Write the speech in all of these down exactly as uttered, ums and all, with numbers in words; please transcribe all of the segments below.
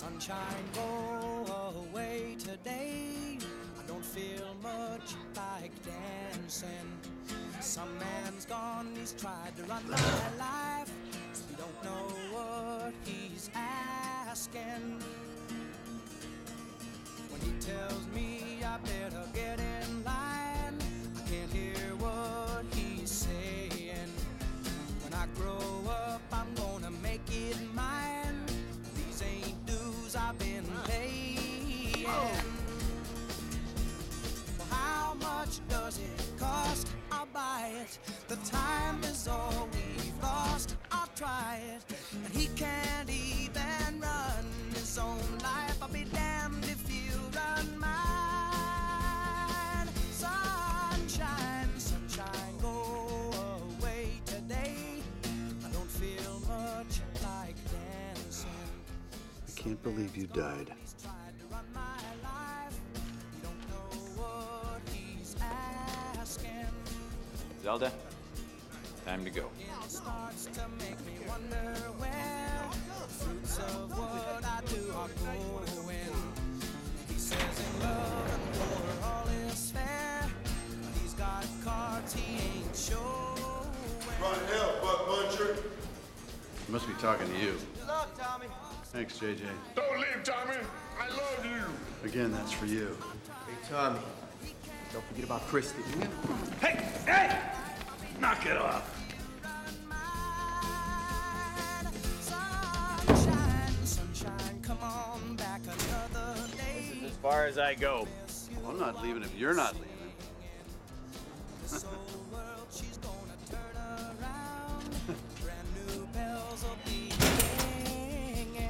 Sunshine, go away today. I don't feel much like dancing. Some man's gone, he's tried to run my life. We don't know what he's asking. When he tells me I better get in line, I can't hear what he's saying. When I grow up, I'm gonna make it mine. These ain't dues I've been paying. Well, how much does it cost? I'll buy it. The time is all we've lost. I'll try it. And he can't even run his own life. I'll be damned if you run mine. Sunshine, sunshine, go away today. I don't feel much like dancing. I can't believe you died. Zelda, time to go. It starts to make me wonder where the fruits of what I do are growing. He says in love and war all is fair. He's got cards he ain't showing. Run hell, buck muncher. He must be talking to you. Good luck, Tommy. Thanks, J J. Don't leave, Tommy. I love you. Again, that's for you. Hey, Tommy. Don't forget about Christy. Hey! Hey! Knock it off! Sunshine, sunshine, come on back another day. This is as far as I go. Well, I'm not leaving if you're not leaving. This old world, she's gonna turn around. Brand new bells will be ringing.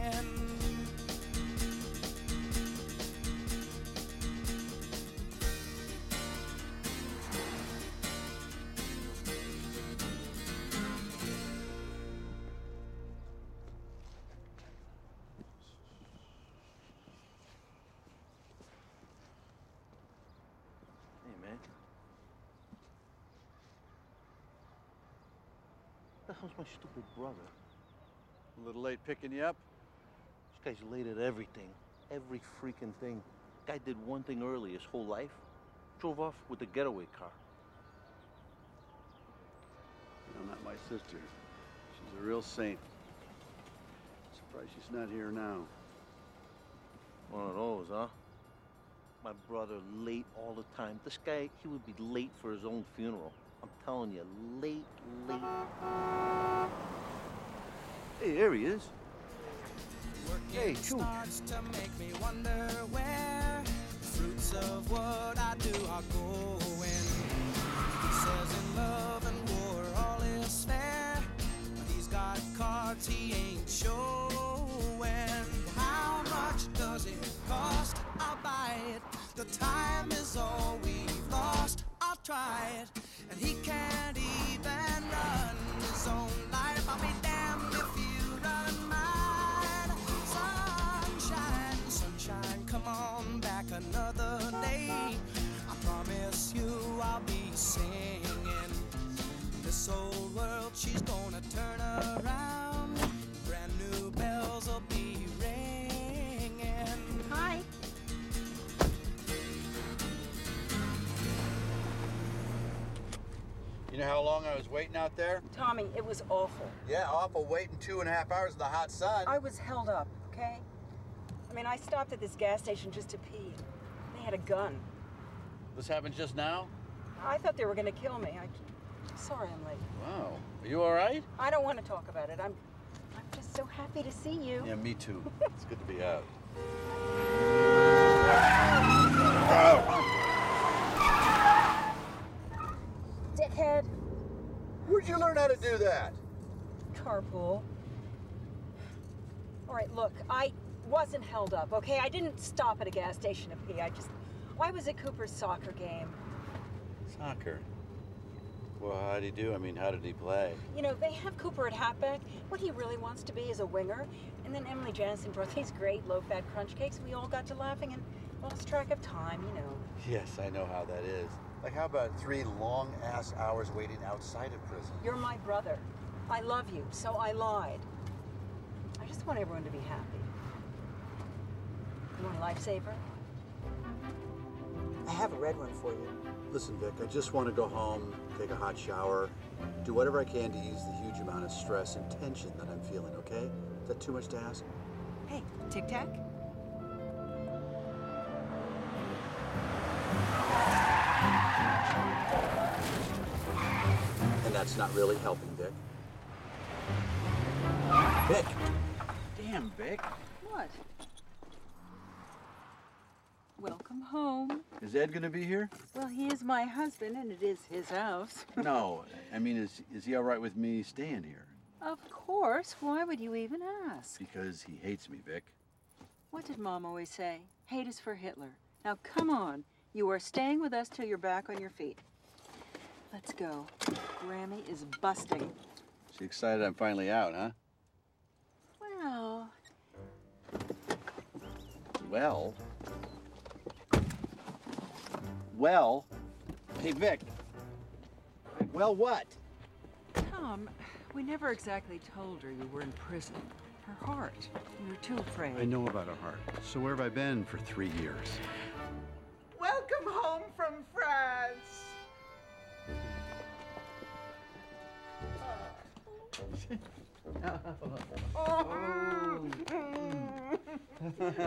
How's my stupid brother? A little late picking you up? This guy's late at everything. Every freaking thing. Guy did one thing early his whole life. Drove off with a getaway car. You know, not my sister. She's a real saint. Surprised she's not here now. One of those, huh? My brother late all the time. This guy, he would be late for his own funeral. I'm telling you, late, late. Hey, there he is. Hey, Chooch. To make me wonder where the fruits of what I do are going. He says in love and war all is fair, but he's got cards he ain't showing. How much does it cost? I'll buy it. The time is all we've lost. I'll try it. And he can't even run his own life. I'll be damned if you run mine. Sunshine, sunshine, come on back another day. I promise you I'll be singing. This old world, she's gonna turn around. Brand new bells will be ringing. Hi. You know how long I was waiting out there? Tommy, it was awful. Yeah, awful waiting two and a half hours in the hot sun. I was held up, okay? I mean, I stopped at this gas station just to pee. They had a gun. This happened just now? I thought they were gonna kill me. I... Sorry I'm late. Wow, are you all right? I don't want to talk about it. I'm, I'm just so happy to see you. Yeah, me too. It's good to be out. Oh. Dickhead. Where'd you learn how to do that? Carpool. All right, look, I wasn't held up, okay? I didn't stop at a gas station to pee. I just, I was at Cooper's soccer game. Soccer? Well, how'd he do? I mean, how did he play? You know, they have Cooper at halfback. What he really wants to be is a winger. And then Emily Jansen brought these great low-fat crunch cakes. We all got to laughing and lost track of time, you know. Yes, I know how that is. Like, how about three long-ass hours waiting outside of prison? You're my brother. I love you, so I lied. I just want everyone to be happy. You want a lifesaver? I have a red one for you. Listen, Vic, I just want to go home, take a hot shower, do whatever I can to ease the huge amount of stress and tension that I'm feeling, okay? Is that too much to ask? Hey, Tic Tac? And that's not really helping, Vic. Vic! Damn, Vic. What? Welcome home. Is Ed going to be here? Well, he is my husband, and it is his house. No, I mean, is, is he all right with me staying here? Of course. Why would you even ask? Because he hates me, Vic. What did Mom always say? Hate is for Hitler. Now, come on. You are staying with us till you're back on your feet. Let's go. Grammy is busting. She's excited I'm finally out, huh? Well... Well? Well? Hey, Vic. Well, what? Tom... We never exactly told her you were in prison. Her heart. We were too afraid. I know about her heart. So where have I been for three years? Welcome home from France.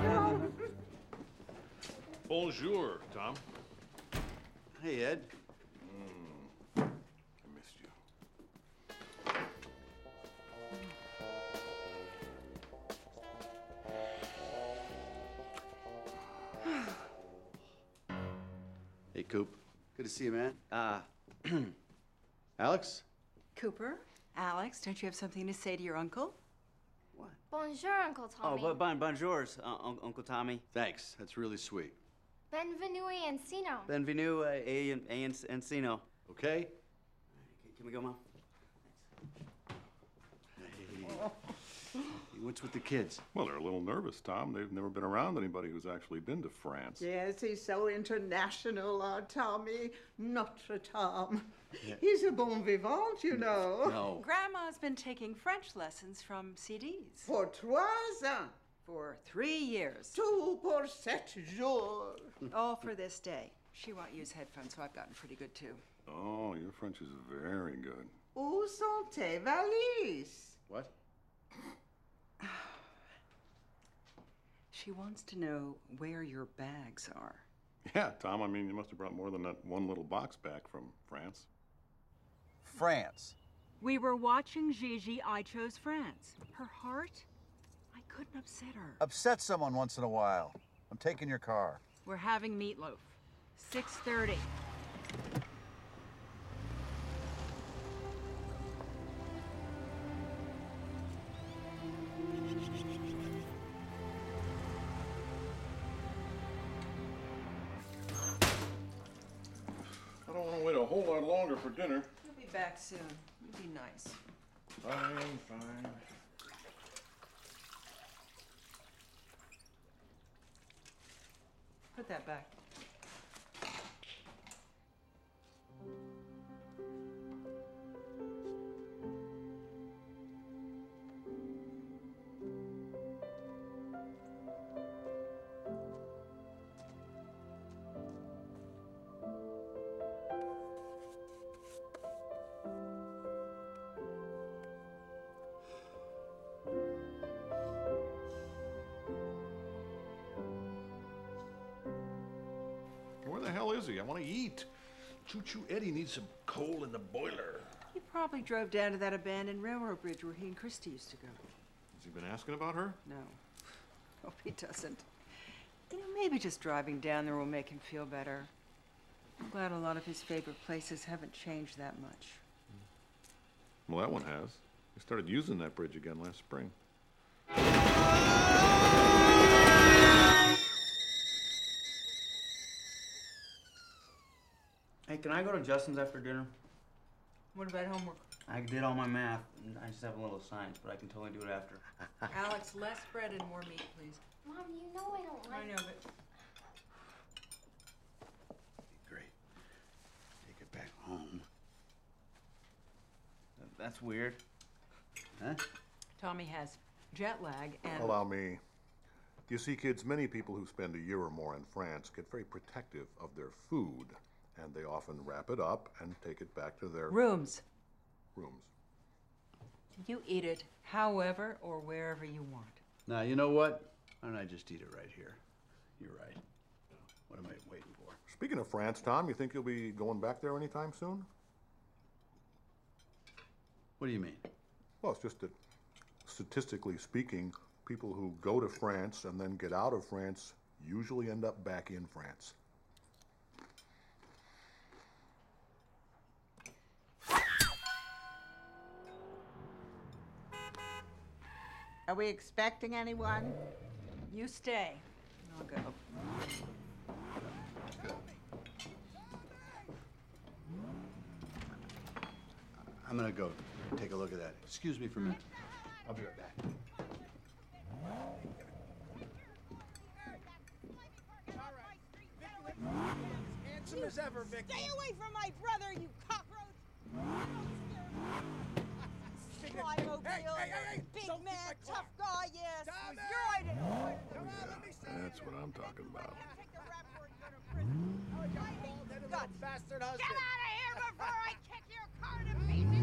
Oh. Bonjour, Tom. Hey, Ed. Hey, Coop. Good to see you, man. Uh, Alex? Cooper? Alex, don't you have something to say to your uncle? What? Bonjour, Uncle Tommy. Oh, bon bonjours, uh, un Uncle Tommy. Thanks. That's really sweet. Benvenue Encino. Benvenue uh, a, a, a Encino. Okay. Can we go, Mom? Hey. What's with the kids? Well, they're a little nervous, Tom. They've never been around anybody who's actually been to France. Yes, he's so international, our Tommy. Notre Tom. Yeah. He's a bon vivant, you know. No. Grandma's been taking French lessons from C Ds. For trois ans. For three years. Tout pour sept jours. All for this day. She won't use headphones, so I've gotten pretty good, too. Oh, your French is very good. Où sont tes valises? What? She wants to know where your bags are. Yeah, Tom, I mean, you must have brought more than that one little box back from France. France. We were watching Gigi, I chose France. Her heart? I couldn't upset her. Upset someone once in a while. I'm taking your car. We're having meatloaf. six thirty. For dinner. You'll be back soon. You'll be nice. Fine, fine. Put that back. I want to eat. Choo-Choo Eddie needs some coal in the boiler. He probably drove down to that abandoned railroad bridge where he and Christy used to go. Has he been asking about her? No. Hope he doesn't. You know, maybe just driving down there will make him feel better. I'm glad a lot of his favorite places haven't changed that much. Well, that one has. They started using that bridge again last spring. Hey, can I go to Justin's after dinner? What about homework? I did all my math. And I just have a little science, but I can totally do it after. Alex, less bread and more meat, please. Mom, you know I don't like... I know, but... Great. Take it back home. That's weird. Huh? Tommy has jet lag and... Allow me. You see, kids, many people who spend a year or more in France get very protective of their food, and they often wrap it up and take it back to their... Rooms. Rooms. You eat it however or wherever you want. Now, you know what? Why don't I just eat it right here? You're right. What am I waiting for? Speaking of France, Tom, you think you'll be going back there anytime soon? What do you mean? Well, it's just that, statistically speaking, people who go to France and then get out of France usually end up back in France. Are we expecting anyone? You stay. I'll go. I'm gonna go take a look at that. Excuse me for a minute. I'll be right back. Handsome as ever, Vicky. Stay away from my brother, you cockroach! Mobile, hey, hey, hey, big man, tough guy, yes. You're right. Right. Come on, let me see. That's what I'm talking about. God, bastard husband. Get out of here before I kick your car to pieces.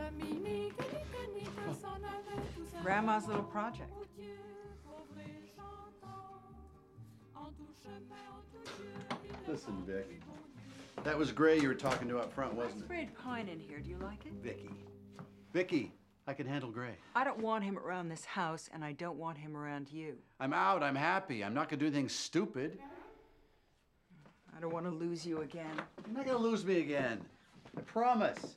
Out of my street. Grandma's little project. Listen, Vic. That was Gray you were talking to up front, wasn't it? I sprayed pine in here. Do you like it? Vicky. Vicky, I can handle Gray. I don't want him around this house, and I don't want him around you. I'm out. I'm happy. I'm not going to do anything stupid. I don't want to lose you again. You're not going to lose me again. I promise.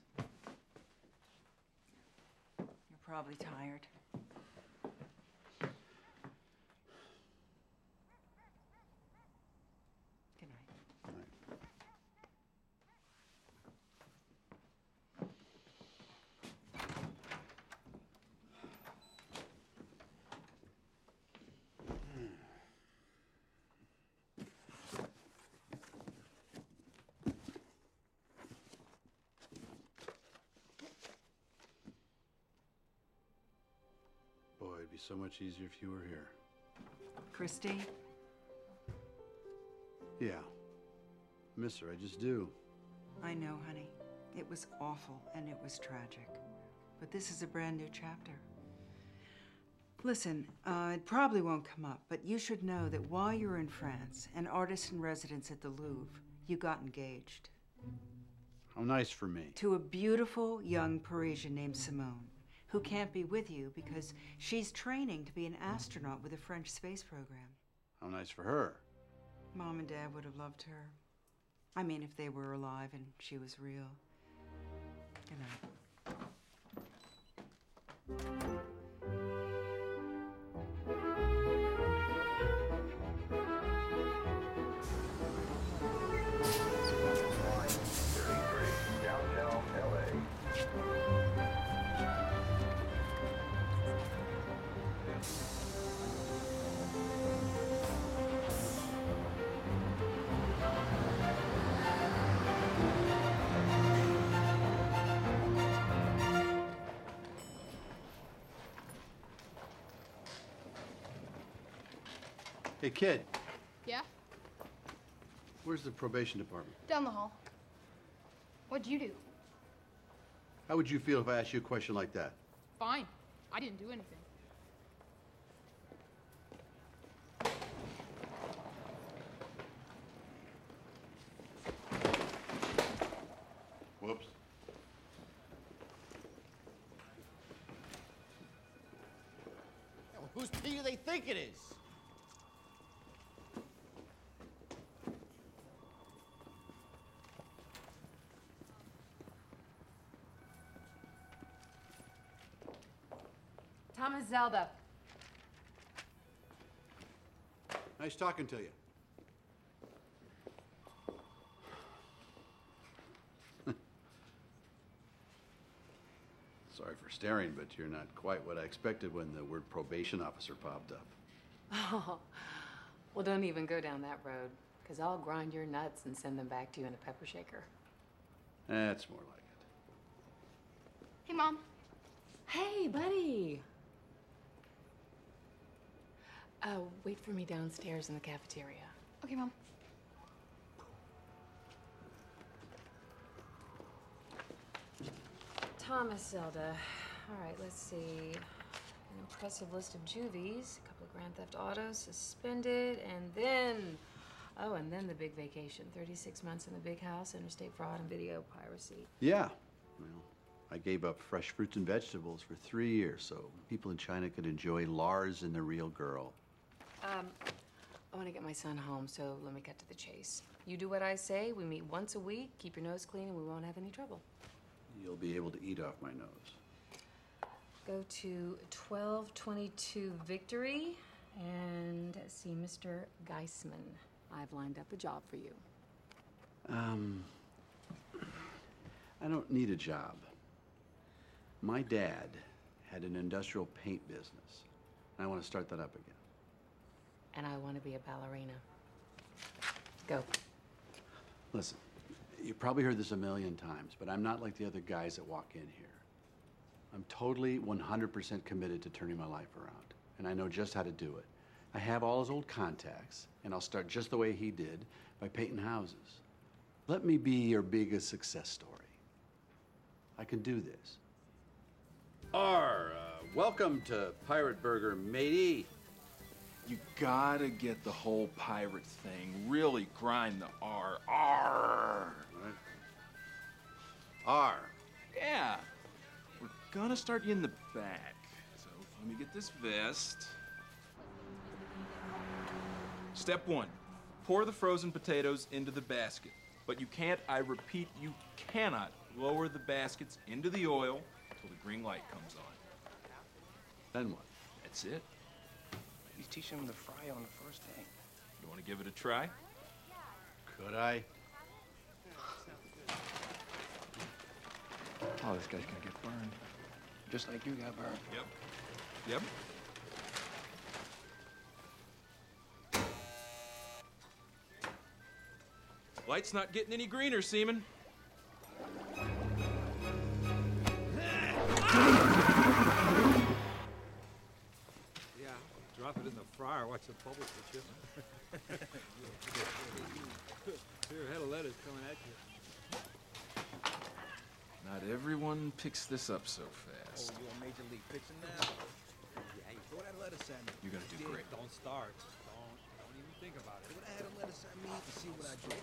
You're probably tired. It'd be so much easier if you were here. Christy? Yeah. Miss her, I just do. I know, honey. It was awful and it was tragic. But this is a brand new chapter. Listen, uh, it probably won't come up, but you should know that while you were in France, an artist in residence at the Louvre, you got engaged. How nice for me. To a beautiful young Parisian named Simone, who can't be with you because she's training to be an astronaut with a French space program. How nice for her. Mom and Dad would have loved her. I mean, if they were alive and she was real. Good night. Hey, kid. Yeah? Where's the probation department? Down the hall. What'd you do? How would you feel if I asked you a question like that? Fine. I didn't do anything. Whoops. Yeah, well, whose pee do they think it is? Zelda. Nice talking to you. Sorry for staring, but you're not quite what I expected when the word probation officer popped up. Oh, well, don't even go down that road, because I'll grind your nuts and send them back to you in a pepper shaker. That's more like it. Hey, Mom. Hey, buddy. Uh, wait for me downstairs in the cafeteria. Okay, Mom. Thomas Zelda. All right, let's see. An impressive list of juvies, a couple of Grand Theft Autos, suspended, and then, oh, and then the big vacation. thirty-six months in the big house, interstate fraud and video piracy. Yeah. Well, I gave up fresh fruits and vegetables for three years so people in China could enjoy Lars and the Real Girl. Um, I want to get my son home, so let me cut to the chase. You do what I say. We meet once a week. Keep your nose clean, and we won't have any trouble. You'll be able to eat off my nose. Go to twelve twenty-two Victory and see Mister Geisman. I've lined up a job for you. Um, I don't need a job. My dad had an industrial paint business, and I want to start that up again. And I want to be a ballerina. Go. Listen, you probably heard this a million times, but I'm not like the other guys that walk in here. I'm totally one hundred percent committed to turning my life around, and I know just how to do it. I have all his old contacts, and I'll start just the way he did, by painting houses. Let me be your biggest success story. I can do this. R, uh, welcome to Pirate Burger, matey. You gotta get the whole pirate thing. Really grind the R. R. Right. R. Yeah. We're gonna start you in the back. So let me get this vest. Step one, pour the frozen potatoes into the basket. But you can't, I repeat, you cannot lower the baskets into the oil till the green light comes on. Then what? That's it. He's teaching him to fry on the first day. You want to give it a try? Could I? Oh, this guy's gonna get burned. Just like you got burned. Yep. Yep. Light's not getting any greener, Seaman. Yeah, drop it in the fryer, watch the bubbles with you. Your head of lettuce coming at you. Not everyone picks this up so fast. Oh, you're a major league pitcher now. Yeah, you throw that lettuce at me. You're gonna do great. Don't start. Think about it. Would I had a lettuce I mean to see what I do?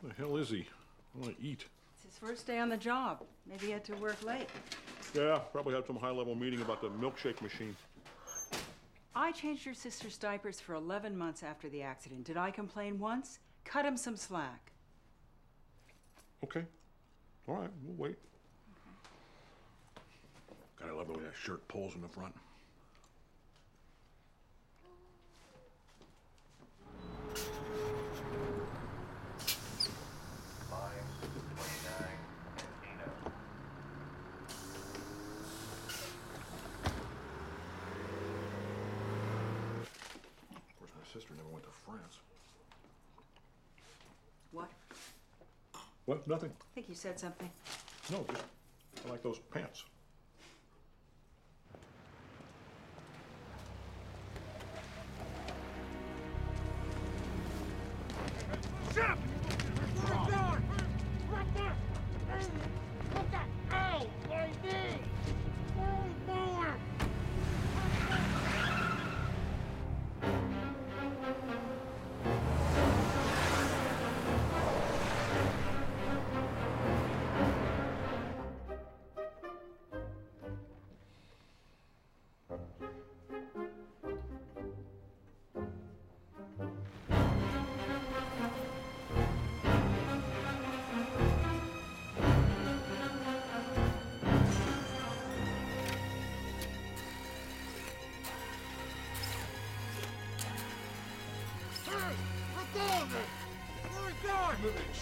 Where the hell is he? I want to eat. It's his first day on the job. Maybe he had to work late. Yeah, probably had some high-level meeting about the milkshake machine. I changed your sister's diapers for eleven months after the accident. Did I complain once? Cut him some slack. Okay. All right, we'll wait. God, I love the way that shirt pulls in the front. Of course, my sister never went to France. What? What? Nothing. I think you said something. No, just I like those pants.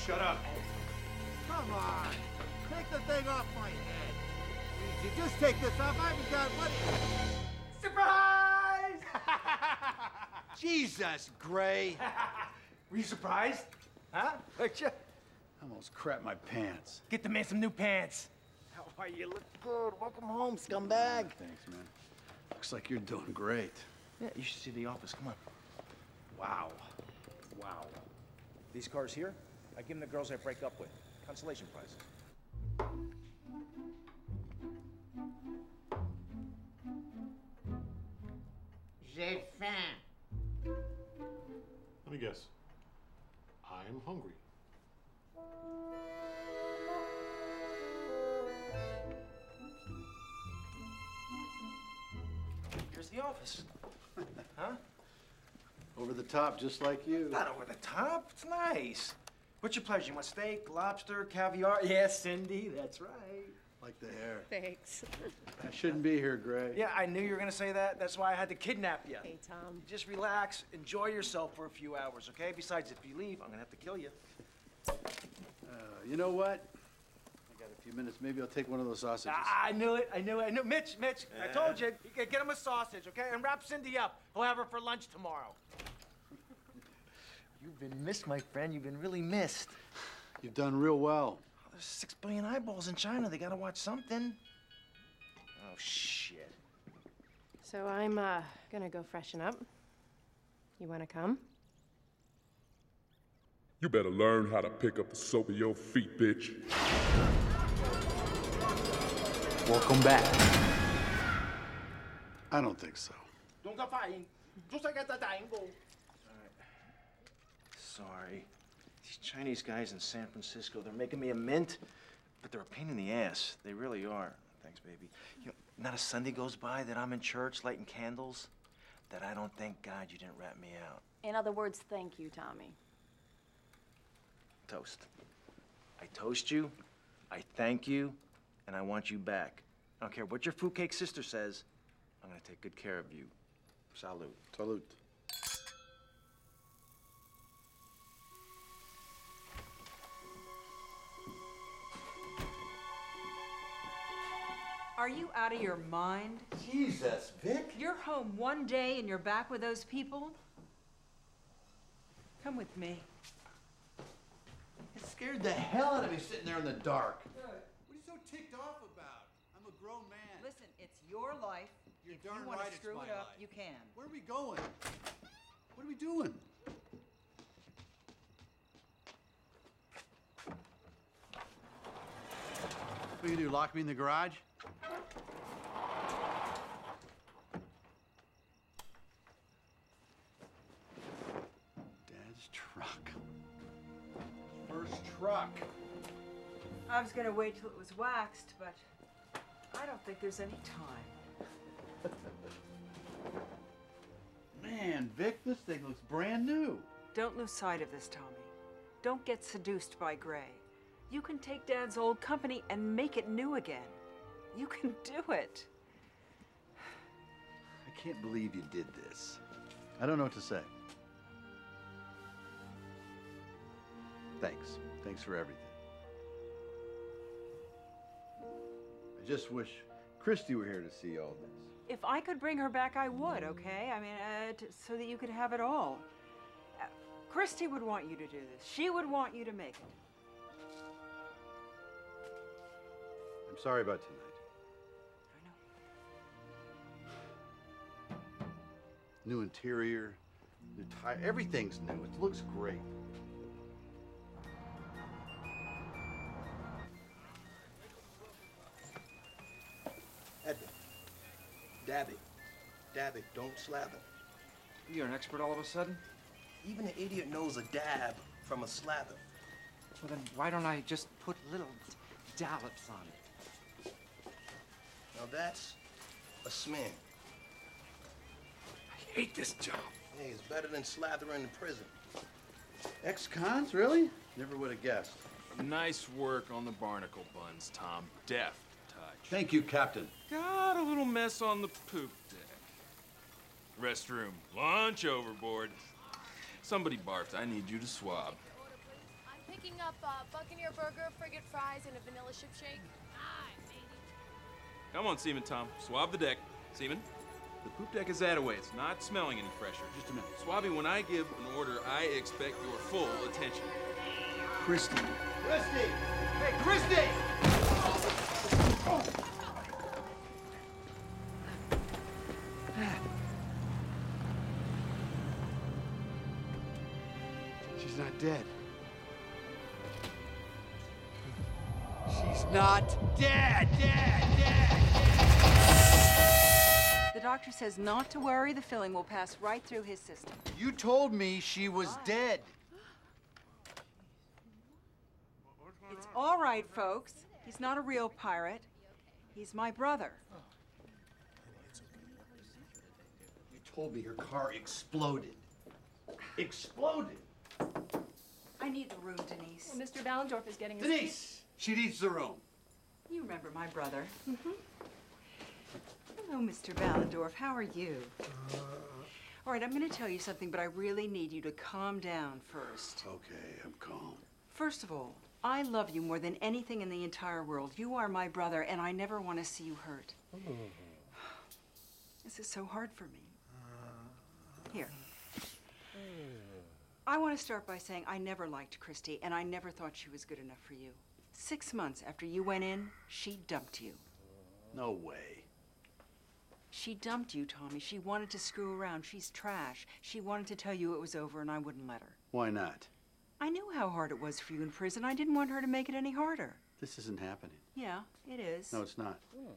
Shut up. Come on. Take the thing off my head. Did you just take this off? I haven't got what. Surprise! Jesus, Gray. Were you surprised? Huh? Weren't you? I almost crapped my pants. Get the man some new pants. How are you? Look good. Welcome home, scumbag. Thanks, man. Looks like you're doing great. Yeah, you should see the office. Come on. Wow. Wow. These cars here, I give them the girls I break up with. Consolation prizes. J'ai faim. Let me guess. I am hungry. Here's the office. Huh? Over the top, just like you. Not over the top. It's nice. What's your pleasure? You want steak, lobster, caviar? Yes, Cindy, that's right. Like the hair. Thanks. I shouldn't be here, Gray. Yeah, I knew you were going to say that. That's why I had to kidnap you. Hey, Tom. Just relax. Enjoy yourself for a few hours, okay? Besides, if you leave, I'm going to have to kill you. Uh, you know what? I got a few minutes. Maybe I'll take one of those sausages. I, I knew it. I knew it. I knew Mitch, Mitch, yeah. I told you. You get him a sausage, okay? And wrap Cindy up. He'll have her for lunch tomorrow. You've been missed, my friend. You've been really missed. You've done real well. Oh, there's six billion eyeballs in China. They gotta watch something. Oh, shit. So I'm uh, gonna go freshen up. You wanna come? You better learn how to pick up the soap of your feet, bitch. Welcome back. I don't think so. Don't go fighting. Just like at the time, go. Sorry. These Chinese guys in San Francisco, they're making me a mint, but they're a pain in the ass. They really are. Thanks, baby. You know, not a Sunday goes by that I'm in church lighting candles that I don't thank God you didn't rat me out. In other words, thank you, Tommy. Toast. I toast you, I thank you, and I want you back. I don't care what your fruitcake sister says, I'm gonna take good care of you. Salute. Salute. Are you out of your mind? Jesus, Vic. You're home one day and you're back with those people? Come with me. It scared the hell out of me sitting there in the dark. What are you so ticked off about? I'm a grown man. Listen, it's your life. You're if darn you want right to screw it up, life. You can. Where are we going? What are we doing? What are you gonna do, lock me in the garage? Truck. I was gonna wait till it was waxed, but I don't think there's any time. Man, Vic, this thing looks brand new. Don't lose sight of this, Tommy. Don't get seduced by Gray. You can take Dad's old company and make it new again. You can do it. I can't believe you did this. I don't know what to say. Thanks. Thanks for everything. I just wish Christy were here to see all this. If I could bring her back, I would, okay? I mean, uh, t so that you could have it all. Uh, Christy would want you to do this. She would want you to make it. I'm sorry about tonight. I know. New interior, new tire, everything's new. It looks great. Dab it. Dab it. Don't slab it. You're an expert all of a sudden? Even an idiot knows a dab from a slather. Well, then why don't I just put little dollops on it? Now that's a smear. I hate this job. Hey, it's better than slathering in prison. Ex-cons, really? Never would have guessed. Nice work on the barnacle buns, Tom. Deft. Thank you, Captain. Got a little mess on the poop deck. Restroom, launch overboard. Somebody barfed. I need you to swab. I'm picking up a uh, Buccaneer burger, frigate fries, and a vanilla ship shake. Aye, baby. Come on, Seaman Tom. Swab the deck. Seaman, the poop deck is that away. It's not smelling any fresher. Just a minute. Swabbing, when I give an order, I expect your full attention. Christy. Christy! Hey, Christy! Oh. She's not dead. She's not dead, dead, dead, dead. The doctor says not to worry. The filling will pass right through his system. You told me she was Why? dead. It's all right, folks. He's not a real pirate. He's my brother. Oh. You told me her car exploded. Exploded. I need the room, Denise. Well, Mister Ballendorf is getting. Denise, she needs the room. You remember my brother. Mm-hmm. Hello, Mister Ballendorf. How are you? Uh, all right, I'm going to tell you something, but I really need you to calm down first. Okay, I'm calm. First of all, I love you more than anything in the entire world. You are my brother, and I never want to see you hurt. Oh. This is so hard for me. Here. I want to start by saying I never liked Christy, and I never thought she was good enough for you. Six months after you went in, she dumped you. No way. She dumped you, Tommy. She wanted to screw around. She's trash. She wanted to tell you it was over, and I wouldn't let her. Why not? I knew how hard it was for you in prison. I didn't want her to make it any harder. This isn't happening. Yeah, it is. No, it's not. Yeah.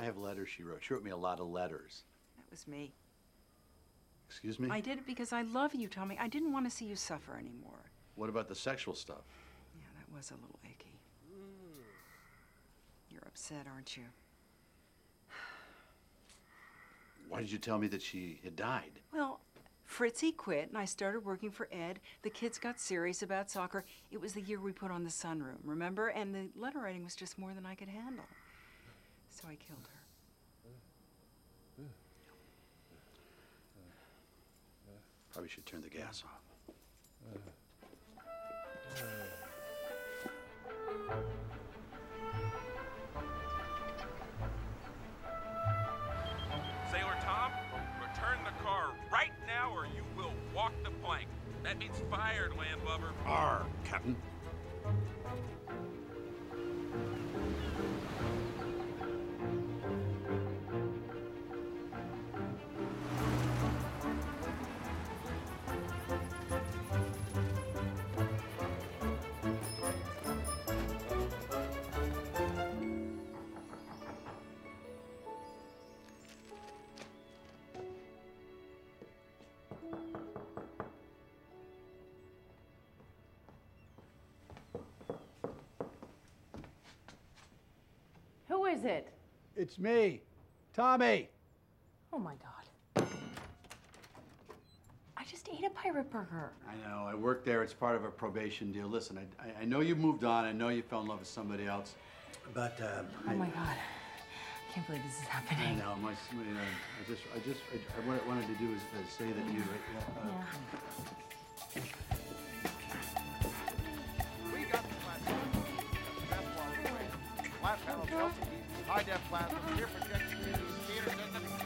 I have letters she wrote. She wrote me a lot of letters. That was me. Excuse me? I did it because I love you, Tommy. I didn't want to see you suffer anymore. What about the sexual stuff? Yeah, that was a little icky. Mm. You're upset, aren't you? Why did you tell me that she had died? Well, Fritzy quit, and I started working for Ed. The kids got serious about soccer. It was the year we put on the sunroom, remember? And the letter writing was just more than I could handle. So I killed her. Probably should turn the gas off. Sailor Tom, return the car right now or you will walk the plank. That means fired, landlubber. Arr, Captain. Is it? It's me, Tommy. Oh my God. I just ate a Pirate Burger. I know, I worked there, it's part of a probation deal. Listen, I, I, I know you moved on, I know you fell in love with somebody else, but um, Oh I, my God, I can't believe this is happening. I know, my, you know, I just, I just, I, I, what I wanted to do is uh, say that you, uh, yeah. uh, We got the flat panel. High-def plasma, rear projection, theater system.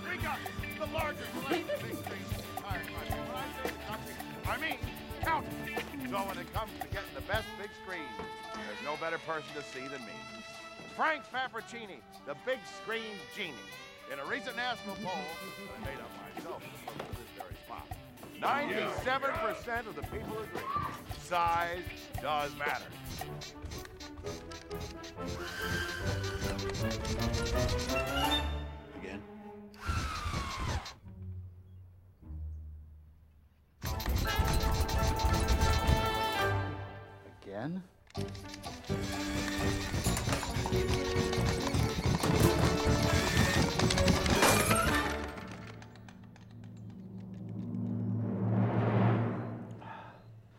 Bring up the largest length of increase in the entire country. When I say the country, I mean counting. So when it comes to getting the best big screen, there's no better person to see than me. Frank Fabricini, the big screen genie. In a recent national poll, I made up myself from this very spot, ninety-seven percent of the people agree. Size does matter. Again. Again?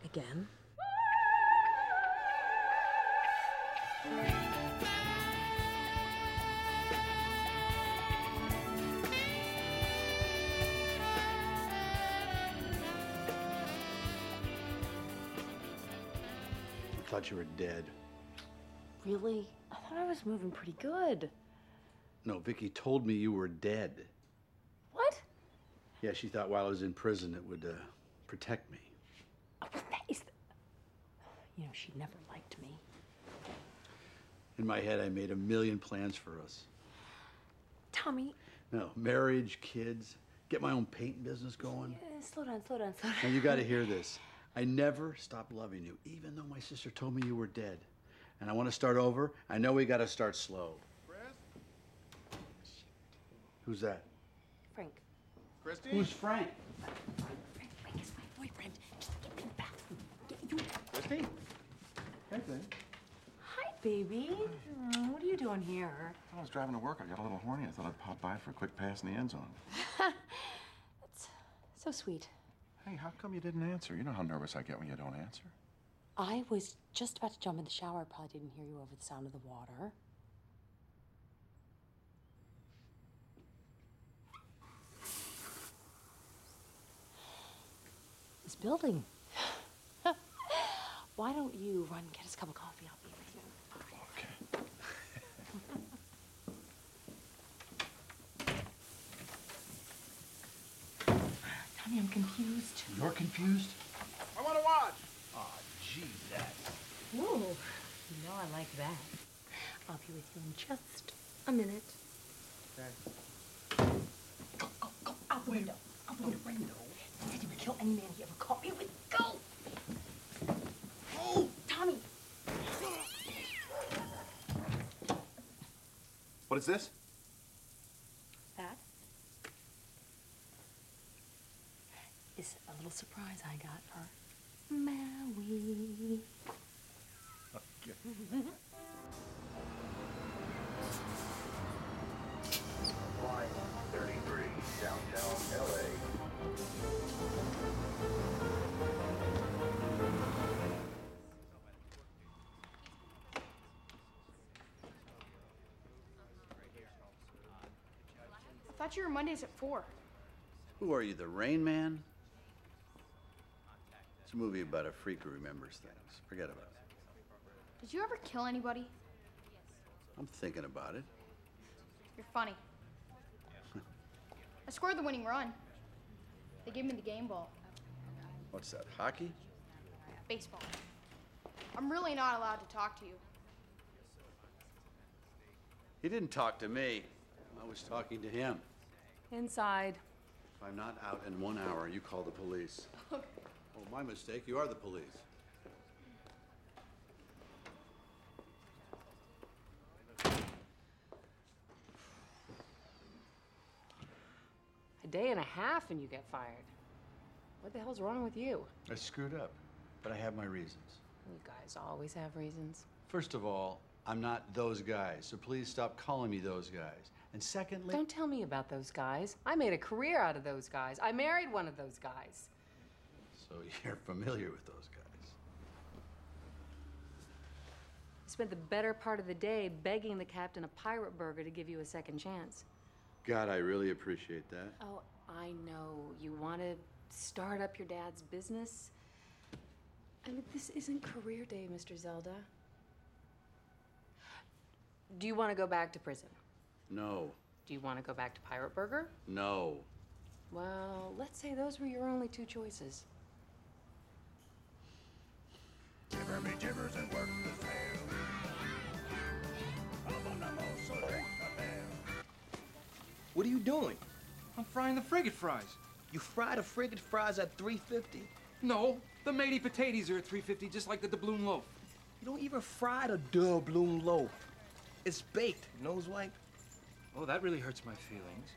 Again? I thought you were dead. Really? I thought I was moving pretty good. No, Vicky told me you were dead. What? Yeah, she thought while I was in prison it would uh, protect me. Oh, that is the... You know, she never liked me. In my head, I made a million plans for us. Tommy. No, marriage, kids, get my own paint business going. Yeah, slow down, slow down, slow down. Now, you got to hear this. I never stopped loving you, even though my sister told me you were dead. And I want to start over. I know we got to start slow. Chris? Who's that? Frank. Christy? Who's Frank? Frank, Frank is my boyfriend. Just get him back. Get you. Christy? Hey, baby. Hi, baby. Hi. Oh, what are you doing here? I was driving to work. I got a little horny. I thought I'd pop by for a quick pass in the end zone. That's so sweet. Hey, how come you didn't answer? You know how nervous I get when you don't answer. I was just about to jump in the shower. I probably didn't hear you over the sound of the water. This building. Why don't you run and get us a cup of coffee? I'll be with you. Okay. Tommy, I'm confused. You're confused? I want to watch. Oh, gee, that. Ooh, you know I like that. I'll be with you in just a minute. Okay. Go, go, go. Out the window. Out the window. window. Said he would kill any man he ever caught me with. Go! Oh, Tommy! What is this? That is a little surprise I got her. Maui. Okay. Line thirty-three, downtown L A. I thought you were Mondays at four. Who are you, the Rain Man? It's a movie about a freak who remembers things. Forget about it. Did you ever kill anybody? I'm thinking about it. You're funny. I scored the winning run. They gave me the game ball. What's that, hockey? Baseball. I'm really not allowed to talk to you. He didn't talk to me. I was talking to him. Inside. If I'm not out in one hour, you call the police. Okay. Oh, my mistake. You are the police. A day and a half and you get fired. What the hell's wrong with you? I screwed up, but I have my reasons. You guys always have reasons. First of all, I'm not those guys, so please stop calling me those guys. And secondly... Don't tell me about those guys. I made a career out of those guys. I married one of those guys. So you're familiar with those guys. I spent the better part of the day begging the captain of Pirate Burger to give you a second chance. God, I really appreciate that. Oh, I know. You want to start up your dad's business? I mean, this isn't career day, Mister Zelda. Do you want to go back to prison? No. Do you want to go back to Pirate Burger? No. Well, let's say those were your only two choices. Jibber me jibbers and work the sail. What are you doing? I'm frying the frigate fries. You fry the frigate fries at three fifty? No, the matey potatoes are at three fifty, just like the doubloon loaf. You don't even fry the doubloon loaf. It's baked, nose wipe. Oh, that really hurts my feelings.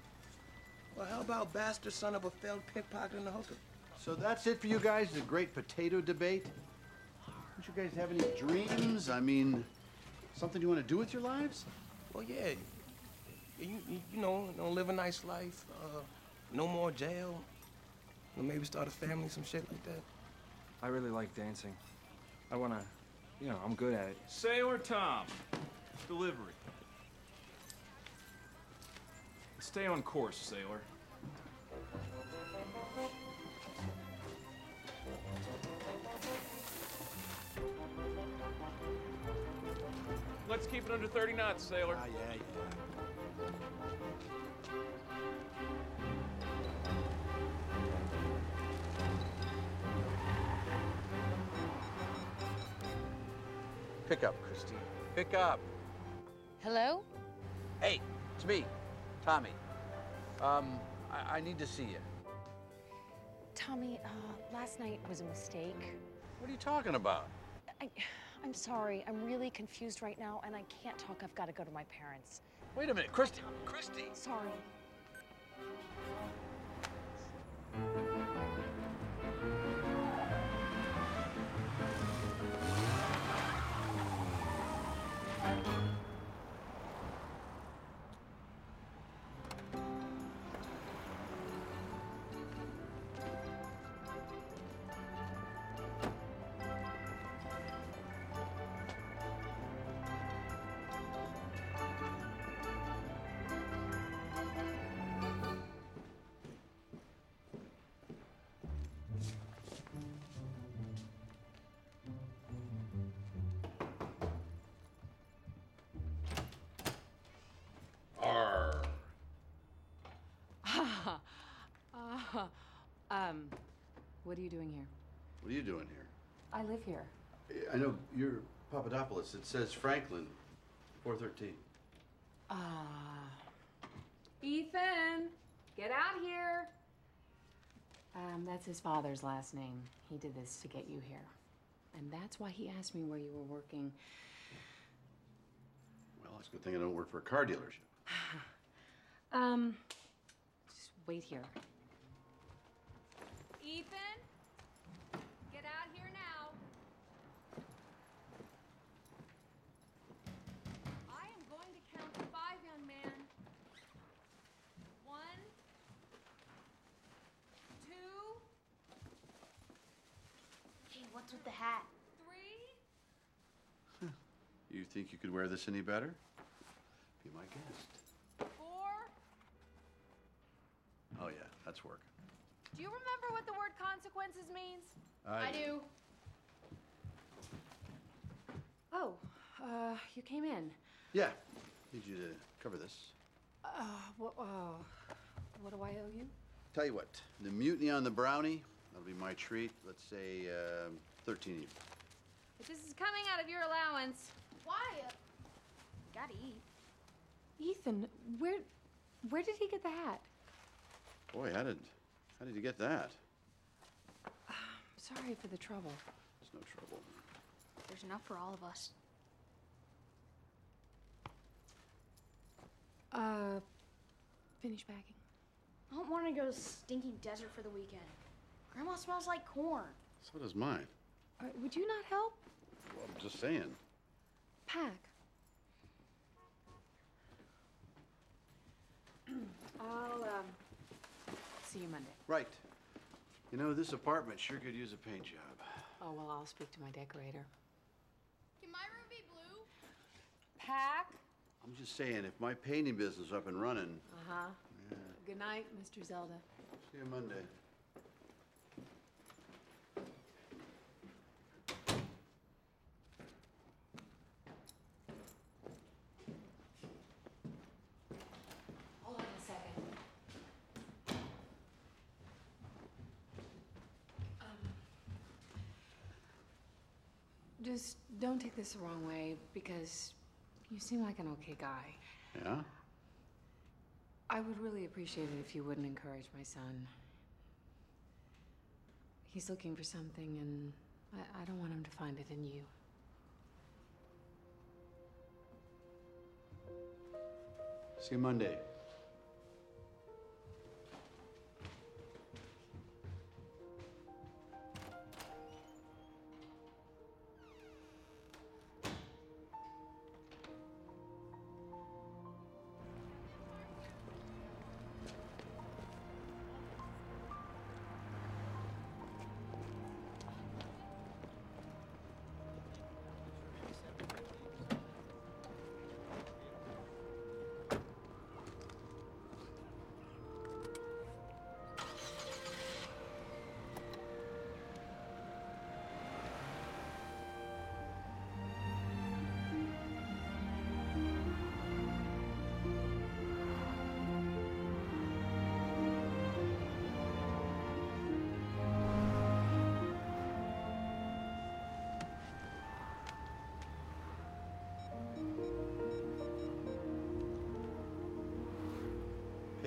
Well, how about bastard son of a failed pickpocket and a hooker? So that's it for you guys, the great potato debate? Don't you guys have any dreams? I mean, something you want to do with your lives? Well, yeah. You, you, you know, you know, live a nice life. Uh, no more jail. Or maybe start a family, some shit like that. I really like dancing. I want to, you know, I'm good at it. Sailor Tom, delivery. Stay on course, sailor. Let's keep it under thirty knots, sailor. Ah, yeah, yeah. Pick up, Christine. Pick up. Hello? Hey, it's me, Tommy. Um, I, I need to see you. Tommy, uh, last night was a mistake. What are you talking about? I, I'm sorry. I'm really confused right now, and I can't talk. I've got to go to my parents. Wait a minute, Christy. Christy. Sorry. Um, what are you doing here? What are you doing here? I live here. I know you're Papadopoulos. It says Franklin, four thirteen. Ah. Uh, Ethan, get out here. Um, that's his father's last name. He did this to get you here. And that's why he asked me where you were working. Well, it's a good thing I don't work for a car dealership. um, just wait here. Ethan, get out here now. I am going to count to five, young man. One, two. Gee, what's with the hat? Three. You think you could wear this any better? Be my guest. Four. Oh, yeah, that's work. Do you remember what the word consequences means? I, I do. Oh, uh, you came in. Yeah, need you to cover this. Uh, what, uh, what do I owe you? Tell you what, the mutiny on the brownie, that'll be my treat. Let's say uh, thirteen even. But this is coming out of your allowance. Why? You gotta eat. Ethan, where, where did he get the hat? Boy, I didn't. How did you get that? I'm sorry for the trouble. There's no trouble. There's enough for all of us. Uh, finish packing. I don't want to go to the stinking desert for the weekend. Grandma smells like corn. So does mine. Uh, would you not help? Well, I'm just saying. Pack. I'll, um... see you Monday. Right. You know, this apartment sure could use a paint job. Oh, well, I'll speak to my decorator. Can my room be blue? Pack. I'm just saying, if my painting business is up and running. Uh-huh. Yeah. Good night, Mister Zelda. See you Monday. Just don't take this the wrong way, because you seem like an okay guy. Yeah? I would really appreciate it if you wouldn't encourage my son. He's looking for something, and I, I don't want him to find it in you. See you Monday.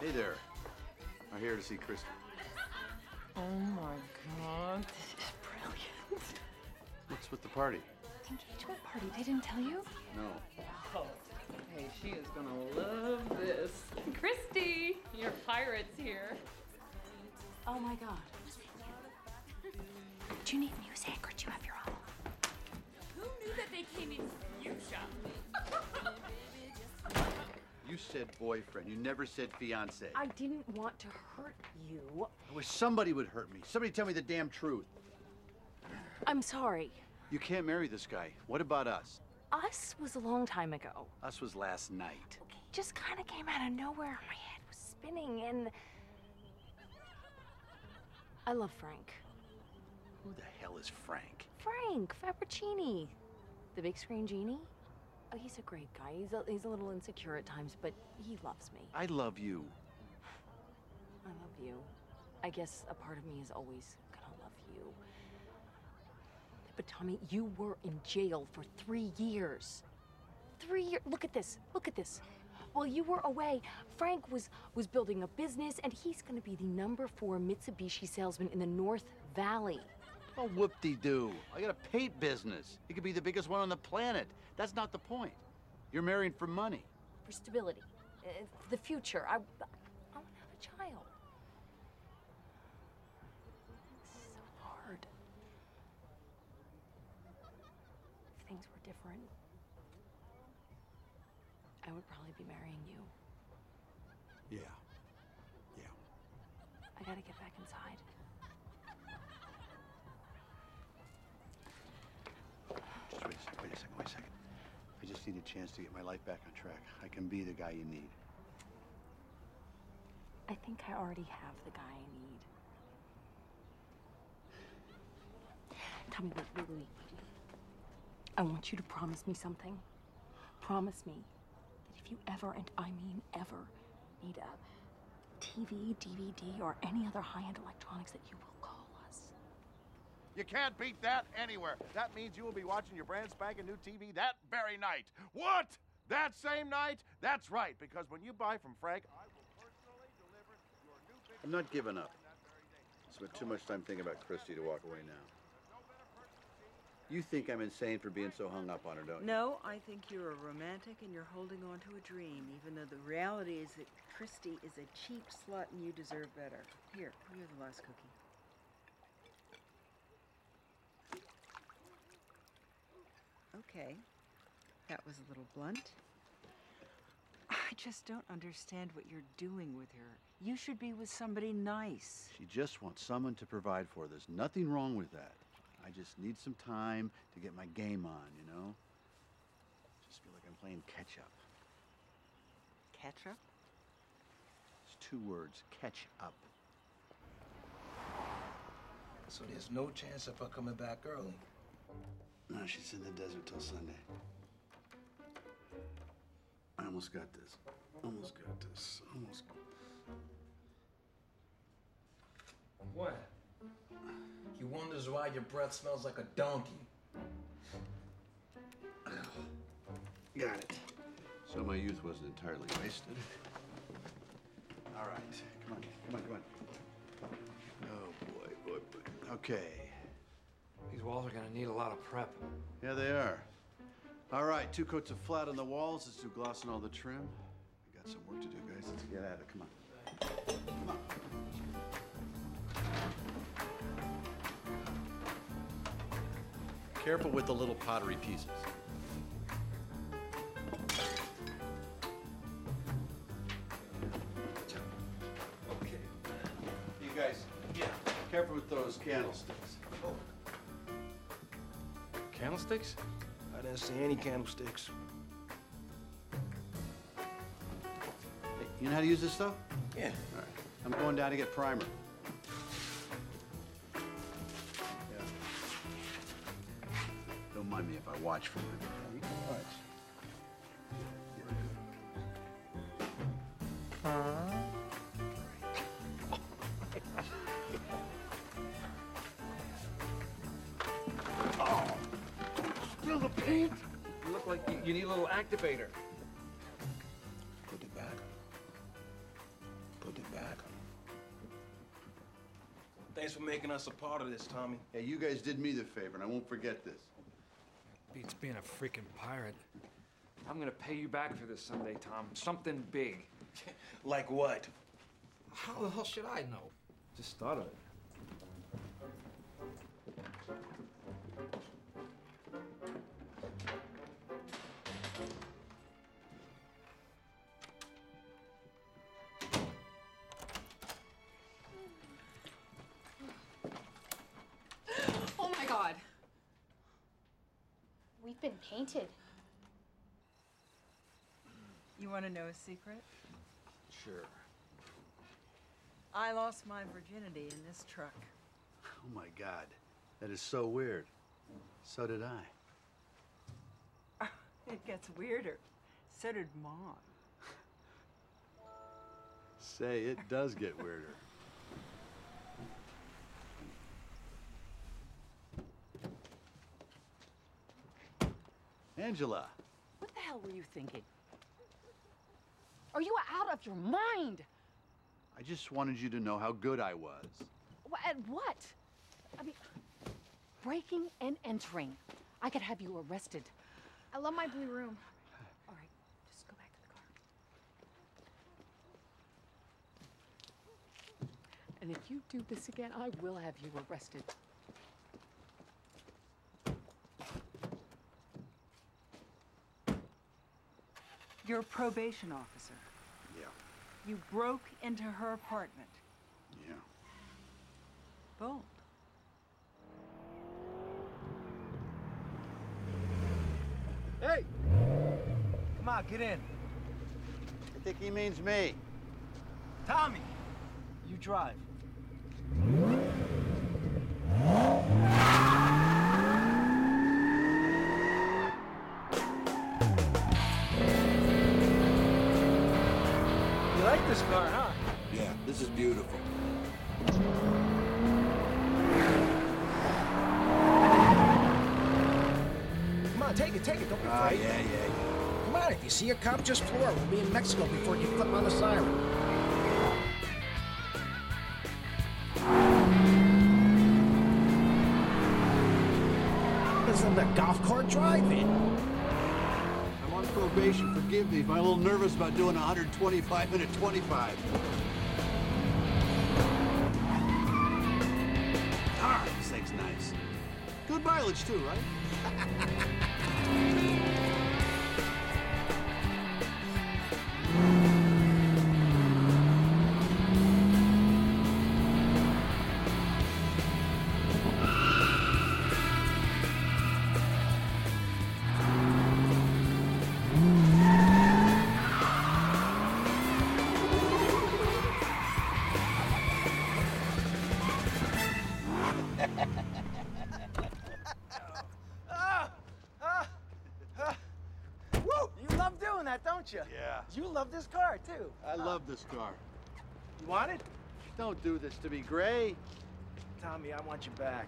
Hey there. I'm here to see Kristen. Oh my God, this is brilliant. What's with the party? The engagement party, they didn't tell you? No. Oh, hey, she is gonna love this. Christy, your pirate's here. Oh my God. Do you need music or do you have your own? Who knew that they came in you shop? You said boyfriend. You never said fiance. I didn't want to hurt you. I wish somebody would hurt me. Somebody tell me the damn truth. I'm sorry. You can't marry this guy. What about us? Us was a long time ago. Us was last night. Okay, just kind of came out of nowhere. My head was spinning and... I love Frank. Who the hell is Frank? Frank, Fabricini. The big screen genie. Oh, he's a great guy. He's a, he's a little insecure at times, but he loves me. I love you. I love you. I guess a part of me is always gonna love you. But Tommy, you were in jail for three years. Three years. Look at this. Look at this. While you were away, Frank was, was building a business, and he's gonna be the number four Mitsubishi salesman in the North Valley. Oh, whoop-de-doo. I got a paint business. It could be the biggest one on the planet. That's not the point. You're marrying for money. For stability. Uh, for the future. I, I want to have a child. This is so hard. If things were different, I would probably be marrying you. Yeah. Yeah. I gotta get back inside. Wait a second, wait a second, wait a second. I just need a chance to get my life back on track. I can be the guy you need. I think I already have the guy I need. Tommy, wait, wait, wait. I want you to promise me something. Promise me that if you ever, and I mean ever, need a T V, D V D, or any other high-end electronics that you will call. You can't beat that anywhere. That means you will be watching your brand spanking new T V that very night. What? That same night? That's right, because when you buy from Frank, I will personally deliver your new picture. I'm not giving up. I spent too much time thinking about Christy to walk away now. You think I'm insane for being so hung up on her, don't you? No, I think you're a romantic and you're holding on to a dream, even though the reality is that Christy is a cheap slut and you deserve better. Here, you're the last cookie. Okay, that was a little blunt. I just don't understand what you're doing with her. You should be with somebody nice. She just wants someone to provide for. There's nothing wrong with that. I just need some time to get my game on, you know? Just feel like I'm playing catch up. Catch up? It's two words, catch up. So there's no chance of her coming back early? No, she's in the desert till Sunday. I almost got this. Almost got this. Almost. What? He wonders why your breath smells like a donkey. Got it. So my youth wasn't entirely wasted. All right. Come on. Come on. Come on. Oh, boy. Boy, boy. Okay. These walls are gonna need a lot of prep. Yeah, they are. All right, two coats of flat on the walls. Let's do gloss on all the trim. We got some work to do, guys. Let's get at it. Come on. Come on. Careful with the little pottery pieces. Pepper throws candlesticks. Oh. Candlesticks? I didn't see any candlesticks. Hey, you know how to use this stuff? Yeah. All right. I'm going down to get primer. Yeah. Don't mind me if I watch for it. All right. You need a little activator. Put it back. Put it back. Thanks for making us a part of this, Tommy. Yeah, you guys did me the favor, and I won't forget this. Beats being a freaking pirate. I'm gonna pay you back for this someday, Tom. Something big. Like what? How the hell should I know? Just thought of it. Painted. You want to know a secret? Sure. I lost my virginity in this truck. Oh my God, that is so weird. So did I. It gets weirder. So did Mom. Say, it does get weirder. Angela. What the hell were you thinking? Are you out of your mind? I just wanted you to know how good I was. At what? I mean, breaking and entering. I could have you arrested. I love my blue room. All right, just go back to the car. And if you do this again, I will have you arrested. You're a probation officer. Yeah. You broke into her apartment. Yeah. Bold. Hey! Come on, get in. I think he means me. Tommy, you drive. This car, huh? Yeah, this is beautiful. Come on, take it, take it. Don't be afraid. Uh, yeah, yeah, yeah. Come on, if you see a cop, just floor. We'll be in Mexico before you flip on the siren. This isn't a golf cart drive-in. Probation, forgive me if I'm a little nervous about doing one twenty-five in a twenty-five. Ah, this thing's nice. Good mileage too, right? Yeah. You love this car, too. I huh? love this car. You want it? Don't do this to me, Gray. Tommy, I want you back.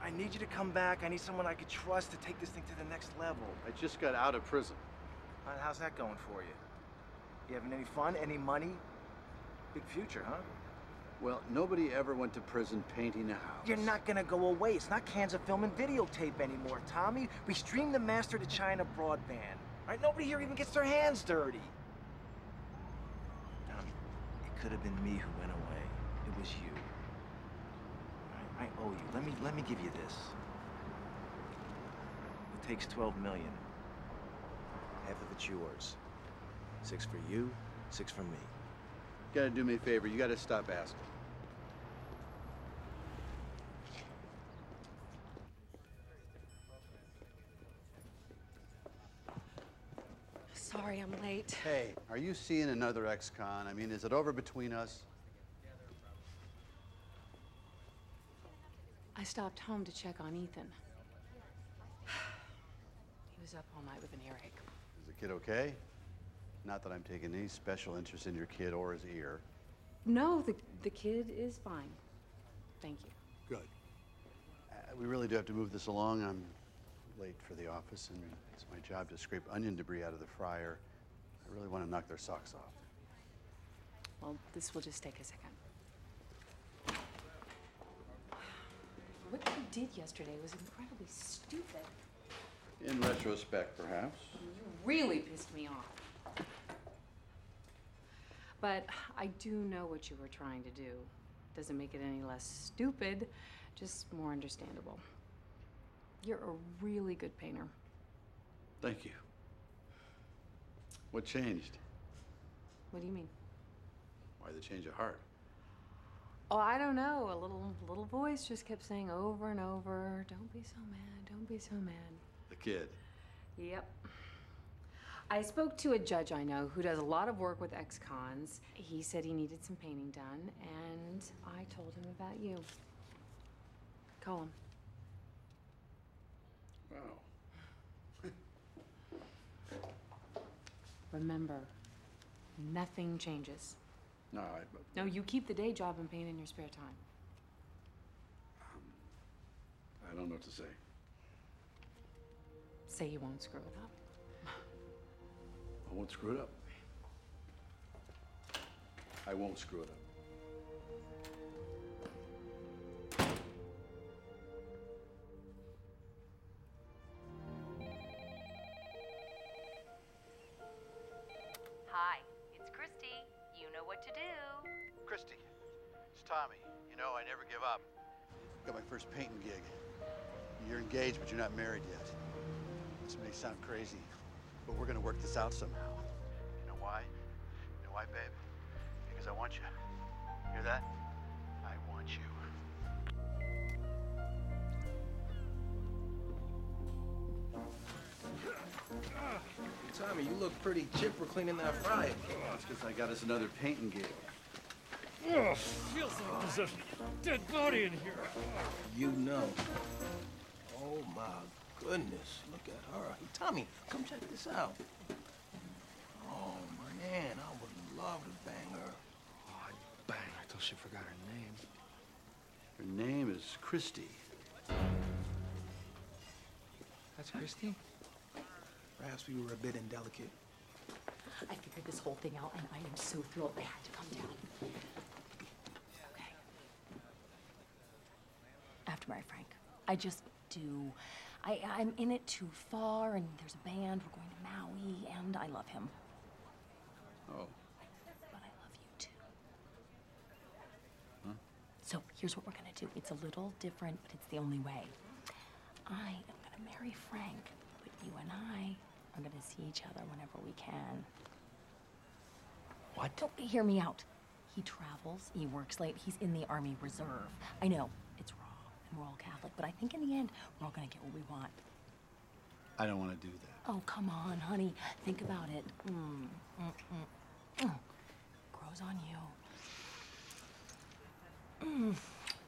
I need you to come back. I need someone I could trust to take this thing to the next level. I just got out of prison. And how's that going for you? You having any fun, any money? Big future, huh? Well, nobody ever went to prison painting a house. You're not gonna go away. It's not cans of film and videotape anymore, Tommy. We stream the master to China broadband. All right, nobody here even gets their hands dirty. Tommy, it could have been me who went away. It was you. All right, I owe you. Let me let me give you this. It takes twelve million. Half of it's yours. Six for you, six for me. You gotta do me a favor. You gotta stop asking. sorry I'm late. Hey, are you seeing another ex-con? I mean, is it over between us? I stopped home to check on Ethan. He was up all night with an earache. Is the kid okay? Not that I'm taking any special interest in your kid or his ear. No, the, the kid is fine. Thank you. Good. Uh, we really do have to move this along. I'm late for the office, and it's my job to scrape onion debris out of the fryer. I really want to knock their socks off. Well, this will just take a second. What you did yesterday was incredibly stupid. In retrospect, perhaps. You really pissed me off. But I do know what you were trying to do. Doesn't make it any less stupid, just more understandable. You're a really good painter. Thank you. What changed? What do you mean? Why the change of heart? Oh, I don't know. A little little voice just kept saying over and over, don't be so mad, don't be so mad. The kid. Yep. I spoke to a judge I know who does a lot of work with ex-cons. He said he needed some painting done, and I told him about you. Call him. Wow. Remember, nothing changes. No, I... But... No, you keep the day job and paint in your spare time. Um, I don't know what to say. Say you won't screw it up. I won't screw it up. I won't screw it up. Hi, it's Christy. You know what to do. Christy, it's Tommy. You know, I never give up. Got my first painting gig. You're engaged, but you're not married yet. This may sound crazy, but we're gonna work this out somehow. You know why? You know why, babe? Because I want you. Hear that? I want you. Tommy, you look pretty chipper cleaning that fry. It's because I got us another painting gig. Ugh, feels like there's a dead body in here. You know. Oh my goodness, look at her. Hey, Tommy, come check this out. Oh, man, I would love to bang her. Oh, I'd bang her. I thought she forgot her name. Her name is Christy. That's Christy? Perhaps we were a bit indelicate. I figured this whole thing out, and I am so thrilled I had to come down. Okay. After my Frank, I just do. I, I'm in it too far, and there's a band, we're going to Maui, and I love him. Oh. But I love you, too. Huh? So here's what we're gonna do. It's a little different, but it's the only way. I am gonna marry Frank, but you and I are gonna see each other whenever we can. What? Don't hear me out. He travels, he works late, he's in the Army Reserve. I know. We're all Catholic, but I think in the end, we're all gonna get what we want. I don't wanna do that. Oh, come on, honey. Think about it. Mm, mm, mm, mm. Grows on you. Mm.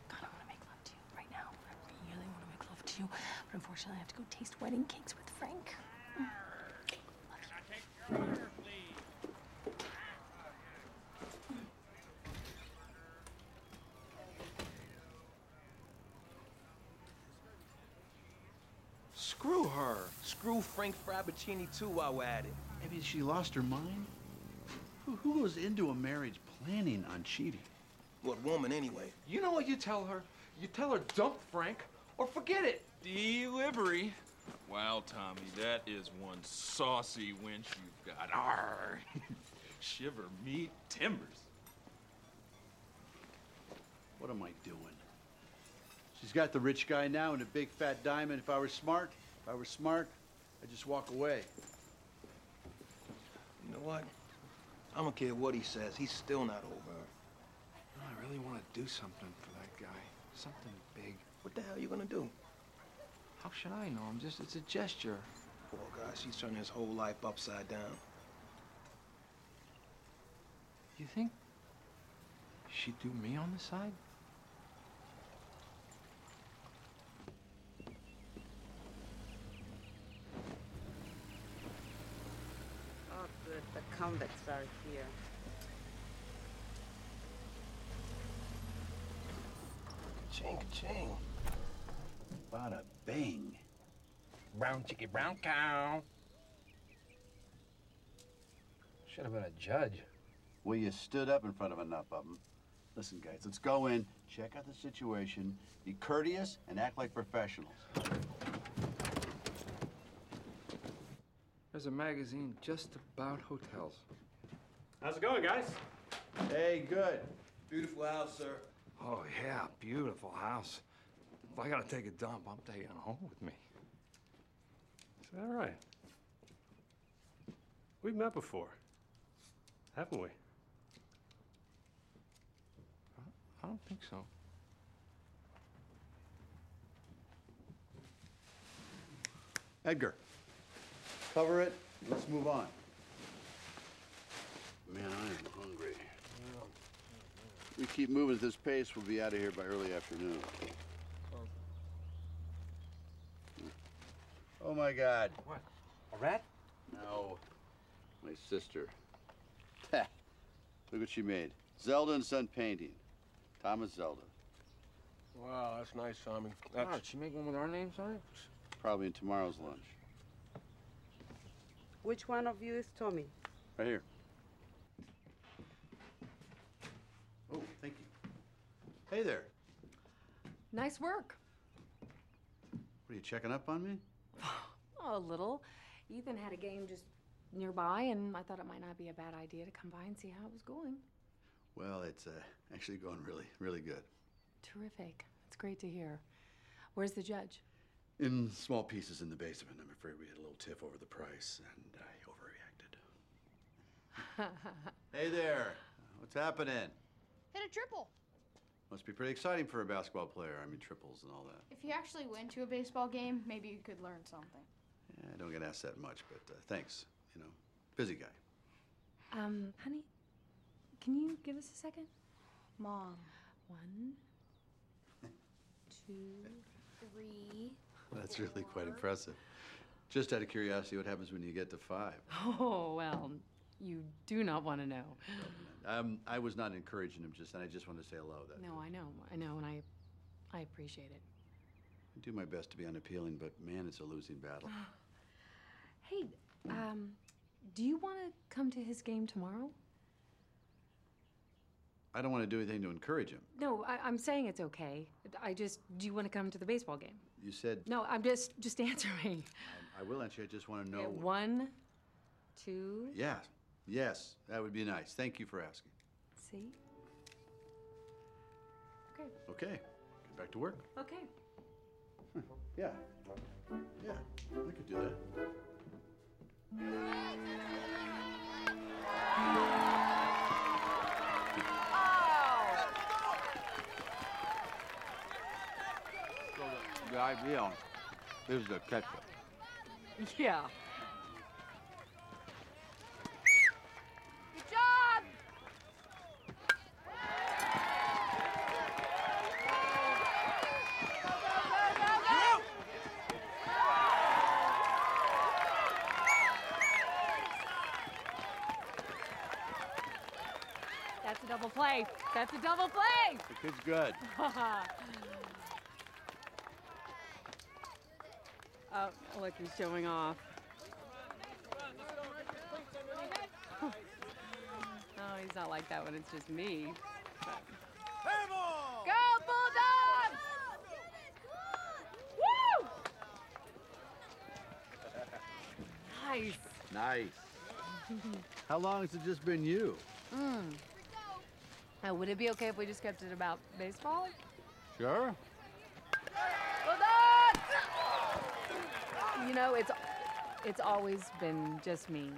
God, I wanna make love to you right now. I really wanna make love to you, but unfortunately, I have to go taste wedding cakes with Frank. Mm. Love you. Screw her. Screw Frank Fabricini, too, while we're at it. Maybe she lost her mind? Who, who goes into a marriage planning on cheating? What woman, anyway? You know what you tell her? You tell her, dump Frank, or forget it. Delivery. Wow, Tommy, that is one saucy winch you've got. Arr! Shiver me timbers. What am I doing? She's got the rich guy now and a big, fat diamond. If I were smart, If I were smart, I'd just walk away. You know what? I don't care what he says. He's still not over her. No, I really want to do something for that guy. Something big. What the hell are you going to do? How should I know? I'm just, it's a gesture. Poor guy, she's turned his whole life upside down. You think she'd do me on the side? Oh, good. The combats are here. Ka-ching, ka-ching. Bada bing. Brown chicken, brown cow. Should have been a judge. Well, you stood up in front of enough of them. Listen, guys, let's go in, check out the situation, be courteous, and act like professionals. There's a magazine just about hotels. How's it going, guys? Hey, good. Beautiful house, sir. Oh, yeah, beautiful house. If I gotta take a dump, I'm taking it home with me. Is that right? We've met before, haven't we? I don't think so. Edgar, cover it. Let's move on. Man, I am hungry. If we keep moving at this pace, we'll be out of here by early afternoon. Oh, my God. What? A rat? No. My sister. Look what she made. Zelda and Son painting. Thomas Zelda. Wow, that's nice, Tommy. That's... Oh, did she make one with our names on it? Probably in tomorrow's lunch. Which one of you is Tommy? Right here. Oh, thank you. Hey there. Nice work. What, are you checking up on me? Oh, a little. Ethan had a game just nearby, and I thought it might not be a bad idea to come by and see how it was going. Well, it's uh, actually going really, really good. Terrific. It's great to hear. Where's the judge? In small pieces in the basement. I'm afraid we had a little tiff over the price, and I overreacted. Hey there. What's happening? Hit a triple. Must be pretty exciting for a basketball player. I mean, triples and all that. If you actually went to a baseball game, maybe you could learn something. Yeah, I don't get asked that much, but uh, thanks. You know, busy guy. Um, honey, can you give us a second? Mom. One, two, three, That's four. Really quite impressive. Just out of curiosity, what happens when you get to five? Oh, well, you do not want to know. Um, I was not encouraging him just then. I just wanted to say hello. That no, day. I know. I know, and I, I appreciate it. I do my best to be unappealing, but, man, it's a losing battle. Hey. Um, do you want to come to his game tomorrow? I don't want to do anything to encourage him. No, I, I'm saying it's okay. I just, do you want to come to the baseball game? You said... No, I'm just, just answering. I, I will answer. I just want to know... Okay, one, two... Yeah, yes, that would be nice. Thank you for asking. See? Okay. Okay, get back to work. Okay. Huh. Yeah, yeah, I could do that. The idea is the ketchup. Yeah. Good job! That's a double play. That's a double play. The kid's good. Oh, look, he's showing off. Oh, he's not like that when it's just me. But... Go, Bulldogs! Woo! Nice. Nice. How long has it just been you? Mm. Now, would it be okay if we just kept it about baseball? Sure. You know, it's it's always been just me.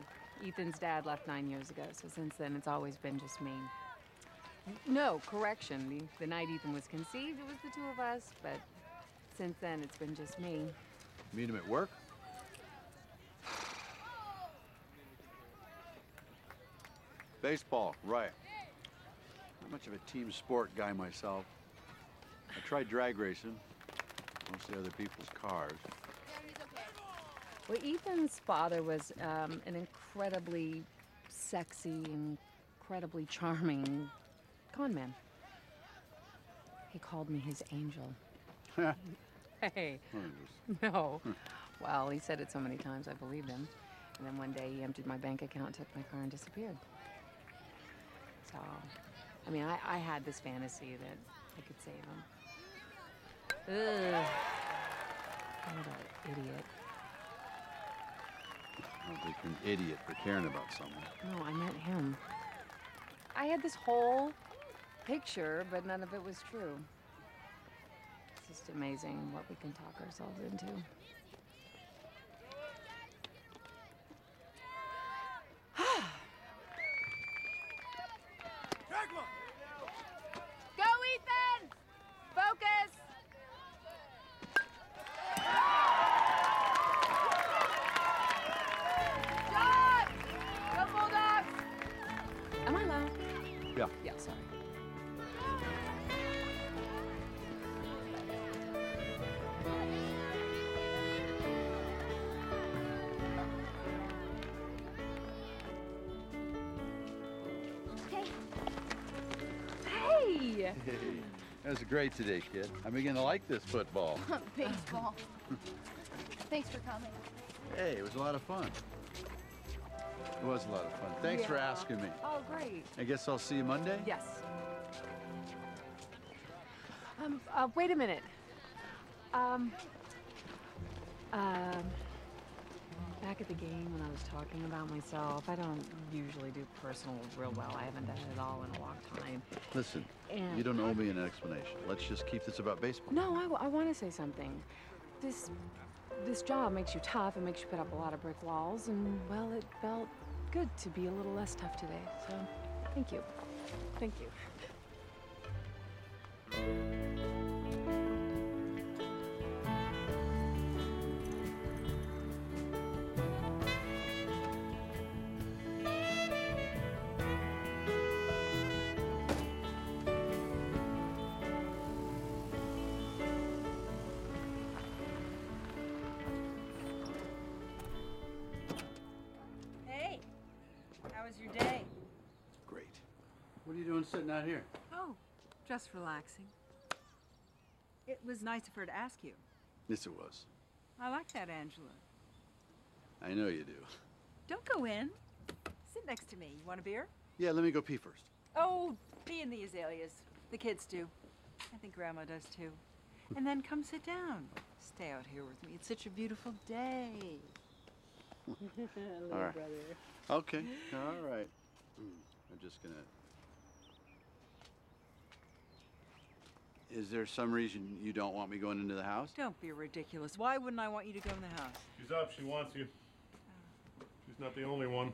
Ethan's dad left nine years ago, so since then it's always been just me. No, correction. The, the night Ethan was conceived, it was the two of us, but since then it's been just me. Meet him at work? Baseball, right. Not much of a team sport guy myself. I tried drag racing, mostly other people's cars. Well, Ethan's father was um, an incredibly sexy, incredibly charming con man. He called me his angel. Hey. No. Well, he said it so many times, I believed him. And then one day he emptied my bank account, took my car, and disappeared. So, I mean, I, I had this fantasy that I could save him. Ugh. What an idiot. I don't think you're an idiot for caring about someone. No, I meant him. I had this whole picture, but none of it was true. It's just amazing what we can talk ourselves into. That was great today, kid. I'm beginning to like this football. Baseball. Thanks for coming. Hey, it was a lot of fun. It was a lot of fun. Thanks yeah. for asking me. Oh, great. I guess I'll see you Monday? Yes. Um, uh, wait a minute. Um, uh, back at the game when I was talking about myself, I don't usually do personal real well. I haven't done it at all in a long time. Listen, and you don't owe me an explanation. Let's just keep this about baseball. No, I, I want to say something. This, this job makes you tough. It makes you put up a lot of brick walls. And, well, it felt good to be a little less tough today. So, thank you. Thank you. Sitting out here. Oh, just relaxing. It was nice of her to ask you. Yes, it was. I like that, Angela. I know you do. Don't go in. Sit next to me. You want a beer? Yeah, let me go pee first. Oh, pee in the azaleas. The kids do. I think Grandma does too. And then come sit down. Stay out here with me. It's such a beautiful day. Little all right. Brother. Okay. All right. I'm just gonna. Is there some reason you don't want me going into the house? Don't be ridiculous. Why wouldn't I want you to go in the house? She's up. She wants you. She's not the only one.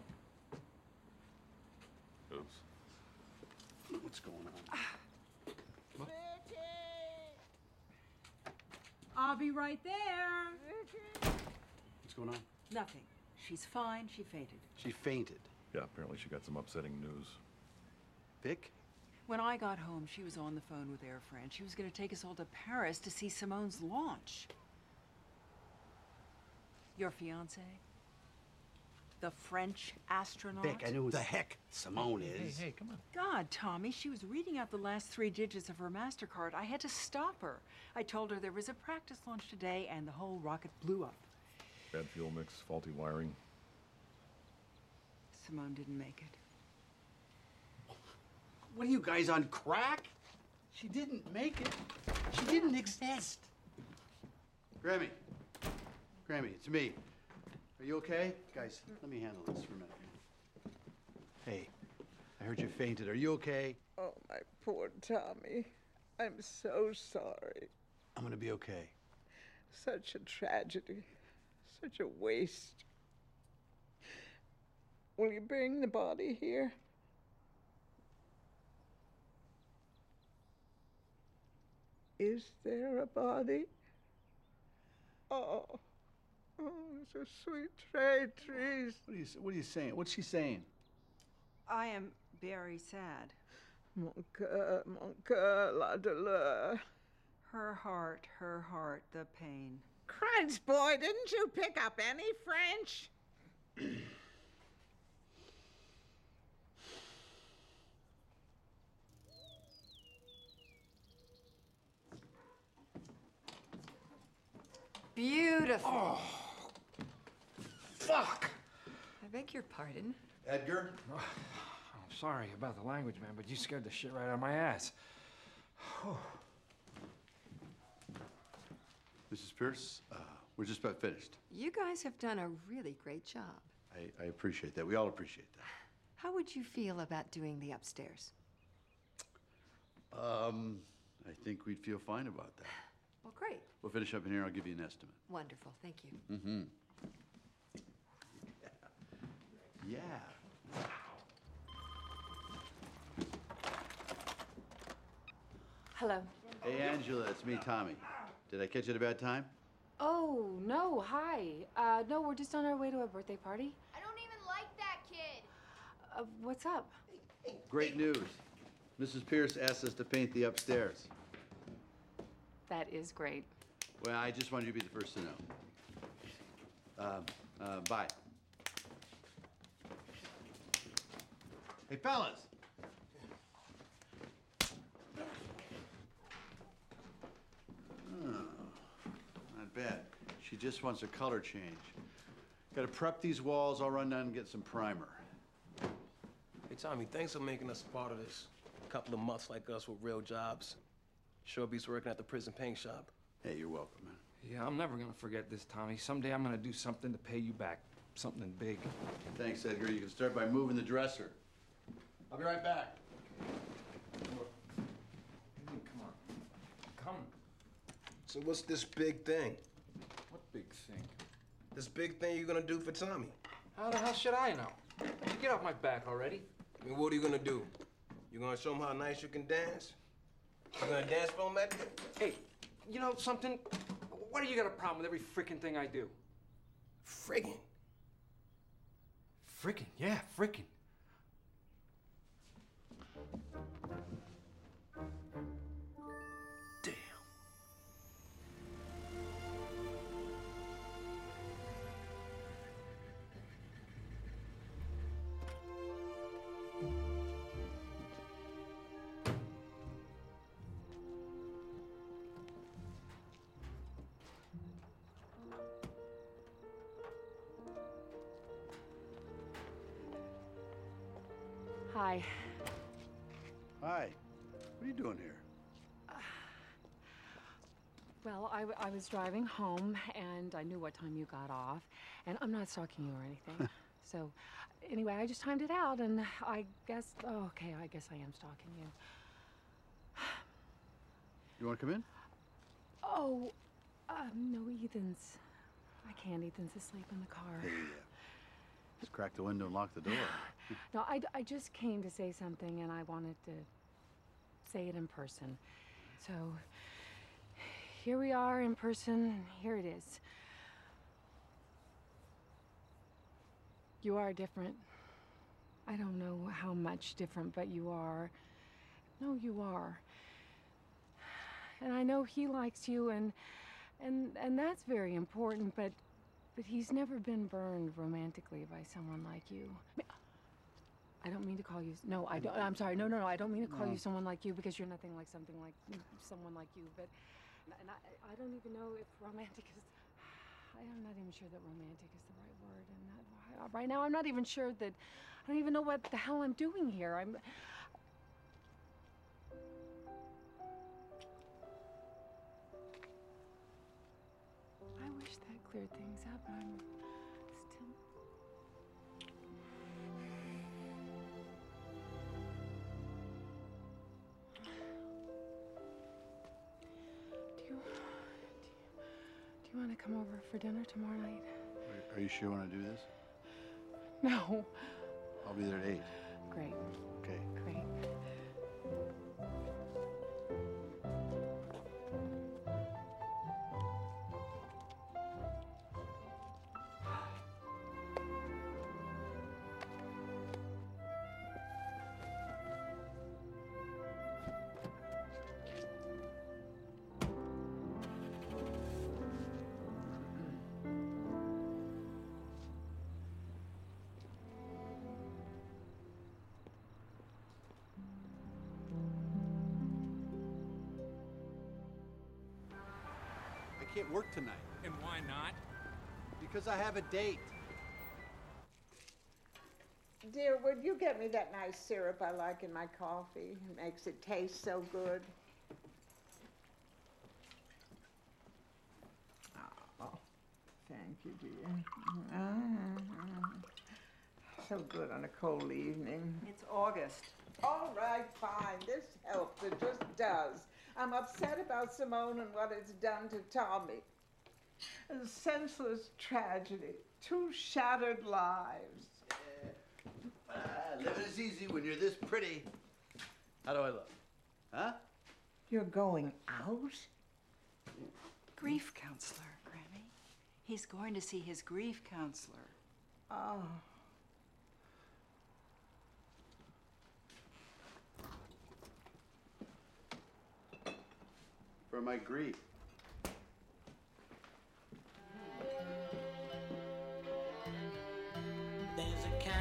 Oops. What's going on? What? I'll be right there. What's going on? Nothing. She's fine. She fainted. She fainted? Yeah, apparently she got some upsetting news. Vic? When I got home, she was on the phone with Air France. She was going to take us all to Paris to see Simone's launch. Your fiancé? The French astronaut? Vic, I knew who the heck Simone is. Hey, hey, come on. God, Tommy, she was reading out the last three digits of her MasterCard. I had to stop her. I told her there was a practice launch today, and the whole rocket blew up. Bad fuel mix, faulty wiring. Simone didn't make it. What are you guys, on crack? She didn't make it. She didn't exist. Grammy. Grammy, it's me. Are you okay? Guys, let me handle this for a minute. Hey, I heard you fainted. Are you okay? Oh, my poor Tommy. I'm so sorry. I'm gonna be okay. Such a tragedy. Such a waste. Will you bring the body here? Is there a body? Oh, oh, it's a sweet tray, trees. What are you, what are you saying? What's she saying? I am very sad. Mon coeur, mon coeur, la douleur. Her heart, her heart, the pain. Cruds, boy, didn't you pick up any French? Beautiful. Oh, fuck! I beg your pardon. Edgar? Oh, I'm sorry about the language, man, but you scared the shit right out of my ass. Oh. Missus Pierce, uh, we're just about finished. You guys have done a really great job. I, I appreciate that. We all appreciate that. How would you feel about doing the upstairs? Um, I think we'd feel fine about that. Well, great. We'll finish up in here. I'll give you an estimate. Wonderful. Thank you. Mm-hmm. Yeah. Yeah. Hello. Hey, Angela. It's me, Tommy. Did I catch you at a bad time? Oh, no. Hi. Uh, no, we're just on our way to a birthday party. I don't even like that kid. Uh, what's up? Great news. Missus Pierce asked us to paint the upstairs. That is great. Well, I just wanted you to be the first to know. Uh, uh, bye. Hey, fellas. Oh, not bad. She just wants a color change. Got to prep these walls. I'll run down and get some primer. Hey, Tommy, thanks for making us a part of this. A couple of months like us with real jobs. Sure beats working at the prison paint shop. Hey, you're welcome, man. Yeah, I'm never gonna forget this, Tommy. Someday I'm gonna do something to pay you back. Something big. Thanks, Edgar. You can start by moving the dresser. I'll be right back. Come on. Come on. Come. So what's this big thing? What big thing? This big thing you're gonna do for Tommy. How the hell should I know? You get off my back already. I mean, what are you gonna do? You gonna show him how nice you can dance? You gonna dance for him, Ed? Hey, you know something? What, do you got a problem with every freaking thing I do? Friggin'. Frickin', yeah, frickin'. Damn. Hi. Hi. What are you doing here? Uh, well, I, I was driving home, and I knew what time you got off. And I'm not stalking you or anything. So, anyway, I just timed it out, and I guess... Oh, okay, I guess I am stalking you. You want to come in? Oh, um, no, Ethan's... I can't. Ethan's asleep in the car. Yeah. Just crack the window and lock the door. No, I, I just came to say something, and I wanted to say it in person. So, here we are in person, and here it is. You are different. I don't know how much different, but you are. No, you are. And I know he likes you, and and and that's very important, but... But he's never been burned romantically by someone like you. I don't mean to call you... No, I don't... I'm sorry. No, no, no. I don't mean to call no. you someone like you because you're nothing like something like... Someone like you, but... And I, I don't even know if romantic is... I'm not even sure that romantic is the right word. And not, right now, I'm not even sure that... I don't even know what the hell I'm doing here. I'm... I wish that cleared things up. I'm still... Do you, do you, do you want to come over for dinner tomorrow night? Are, are you sure you want to do this? No. I'll be there at eight. Great. Okay. Great. can't work tonight. And why not? Because I have a date. Dear, would you get me that nice syrup I like in my coffee? It makes it taste so good. Oh, thank you, dear. Ah, so good on a cold evening. It's August. All right, fine. This helps. It just does. I'm upset about Simone and what it's done to Tommy. A senseless tragedy. Two shattered lives. Yeah. Ah, living is easy when you're this pretty. How do I look? Huh? You're going out? Grief counselor, Grammy. He's going to see his grief counselor. Oh. For my grief. There's a kind.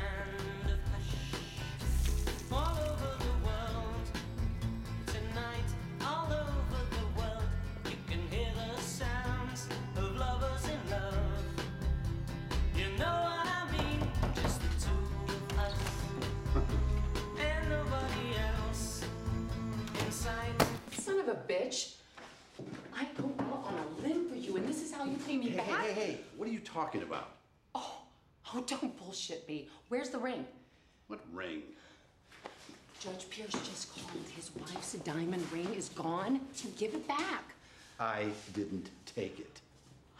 Bitch, I go out on a limb for you, and this is how you pay me hey, back? Hey, hey, hey, what are you talking about? Oh, oh, don't bullshit me. Where's the ring? What ring? Judge Pierce just called. His wife's diamond ring is gone. You give it back. I didn't take it.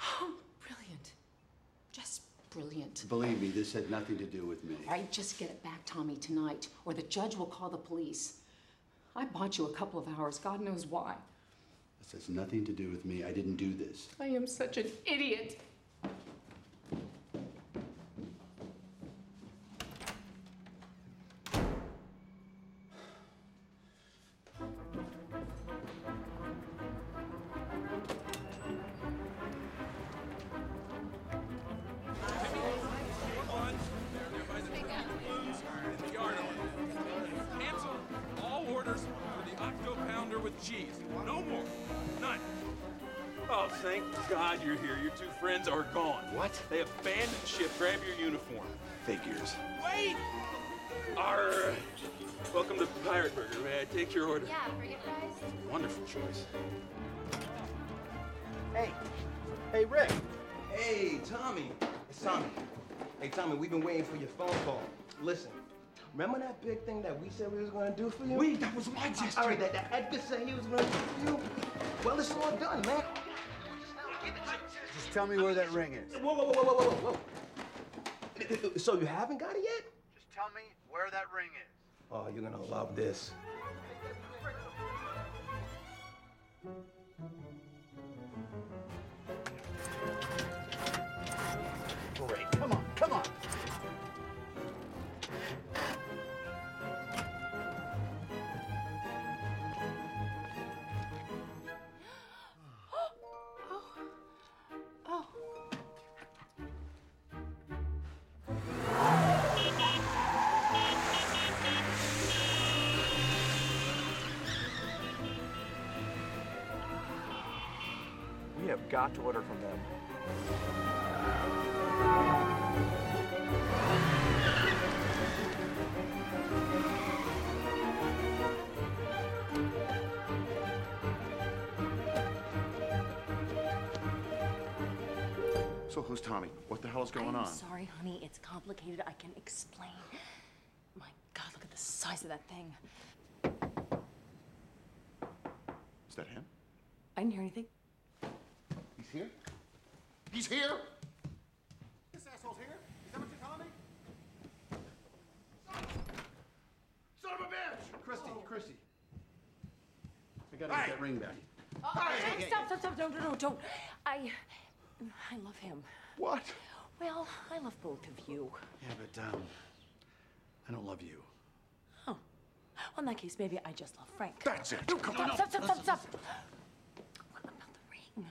Oh, brilliant. Just brilliant. Believe me, this had nothing to do with me. All right, just get it back, Tommy, tonight, or the judge will call the police. I bought you a couple of hours, God knows why. This has nothing to do with me. I didn't do this. I am such an idiot. Friends are gone. What? They abandoned ship. Grab your uniform. Figures. Wait! Arr! Welcome to Pirate Burger. May I take your order? Yeah, burger fries. Wonderful choice. Hey. Hey, Rick. Hey, Tommy. It's Tommy. Hey, Tommy, we've been waiting for your phone call. Listen, remember that big thing that we said we was going to do for you? Wait, that was my gesture. All right, that, that Edgar said he was going to do for you? Well, it's all done, man. Tell me where that ring is. Whoa, whoa, whoa, whoa, whoa, whoa. So you haven't got it yet? Just tell me where that ring is. Oh, you're gonna love this. Great, come on, come on. Have got to order from them. So who's Tommy? What the hell is going on? I'm sorry, honey. It's complicated. I can explain. My God, look at the size of that thing. Is that him? I didn't hear anything. He's here? He's here? This asshole's here? Is that what you're telling me? Son of a bitch! Christy, oh. Christy. I gotta hey. get that ring back. Uh, hey, hey, stop, hey. stop, stop, no, no, no, don't. I, I love him. What? Well, I love both of you. Yeah, but, um, I don't love you. Oh. Well, in that case, maybe I just love Frank. That's it! No, come on! Stop, stop, stop, stop! What about the ring?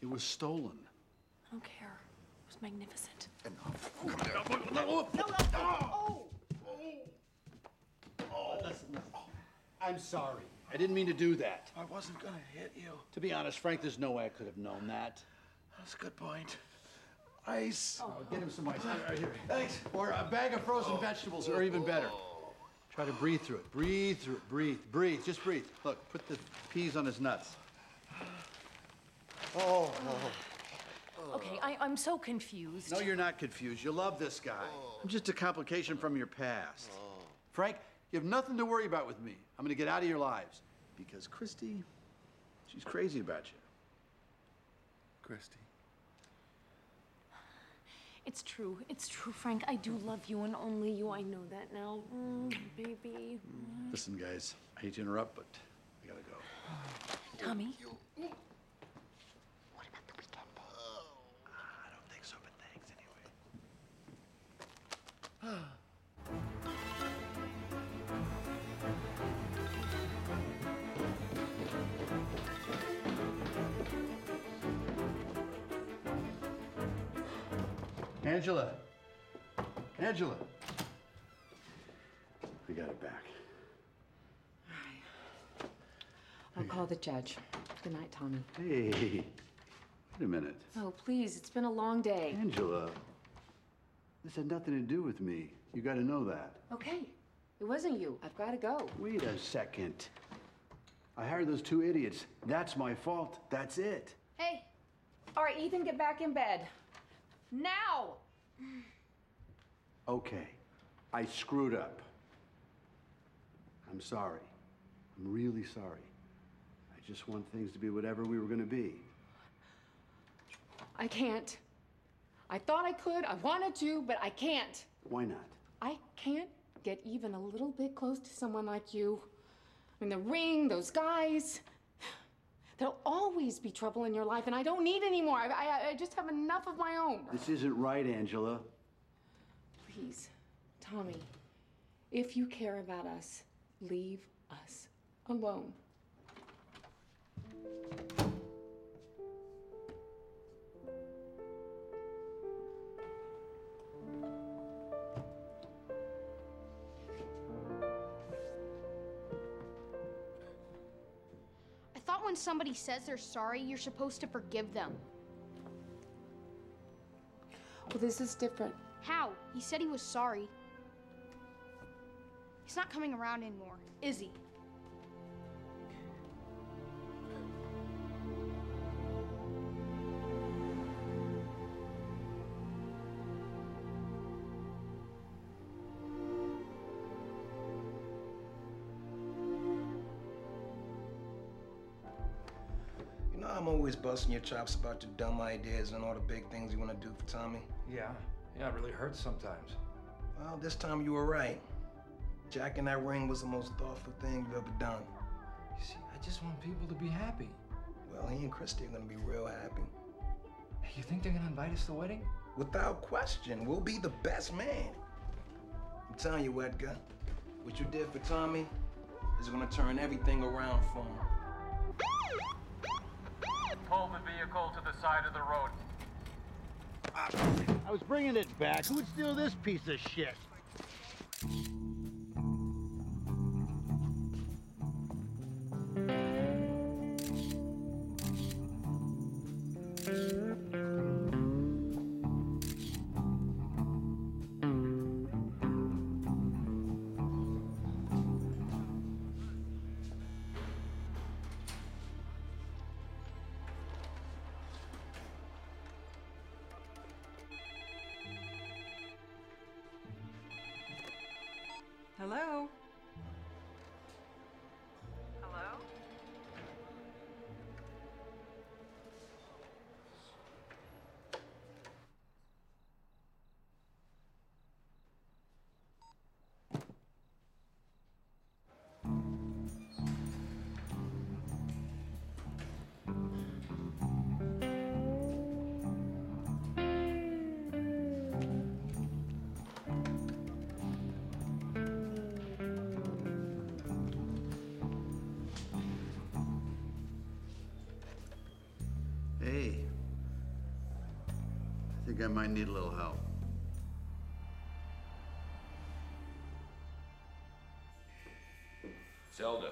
It was stolen. I don't care. It was magnificent. Enough. Come here. No, no, no, no, no. Oh! Oh! Oh! Listen, listen. I'm sorry. I didn't mean to do that. I wasn't gonna hit you. To be honest, Frank, there's no way I could have known that. That's a good point. Ice. Oh, I'll get him some ice. Right here. Thanks. Or a bag of frozen oh. vegetables, or even better. Try to breathe through it. Breathe through it. Breathe. Breathe. Just breathe. Look, put the peas on his nuts. Oh. oh. Okay, I, I'm so confused. No, you're not confused. You love this guy. Oh. I'm just a complication from your past. Oh. Frank, you have nothing to worry about with me. I'm gonna get out of your lives. Because Christy, she's crazy about you. Christy. It's true. It's true, Frank. I do love you and only you. I know that now. Mm, baby. Listen, guys, I hate to interrupt, but I gotta go. Tommy? What about the weekend? Oh, I don't think so, but thanks anyway. Angela, Angela, we got it back. All right. I'll hey. call the judge. Good night, Tommy. Hey, wait a minute. Oh, please, it's been a long day. Angela, this had nothing to do with me. You got to know that. Okay, it wasn't you. I've got to go. Wait a second. I hired those two idiots. That's my fault. That's it. Hey, all right, Ethan, get back in bed. Now! Okay, I screwed up. I'm sorry. I'm really sorry. I just want things to be whatever we were gonna be. I can't. I thought I could, I wanted to, but I can't. Why not? I can't get even a little bit close to someone like you. I mean, the ring, those guys. There'll always be trouble in your life, and I don't need any more. I, I, I just have enough of my own. This isn't right, Angela. Please, Tommy, if you care about us, leave us alone. When somebody says they're sorry, you're supposed to forgive them. Well, this is different. How? He said he was sorry. He's not coming around anymore, is he? I'm always busting your chops about your dumb ideas and all the big things you want to do for Tommy. Yeah, yeah, it really hurts sometimes. Well, this time you were right. Jacking that ring was the most thoughtful thing you've ever done. You see, I just want people to be happy. Well, he and Christy are going to be real happy. Hey, you think they're going to invite us to the wedding? Without question, we'll be the best man. I'm telling you, Edgar, what you did for Tommy is going to turn everything around for him. Pull the vehicle to the side of the road. I was bringing it back. Who would steal this piece of shit? Hello? Hello? I think I might need a little help. Zelda,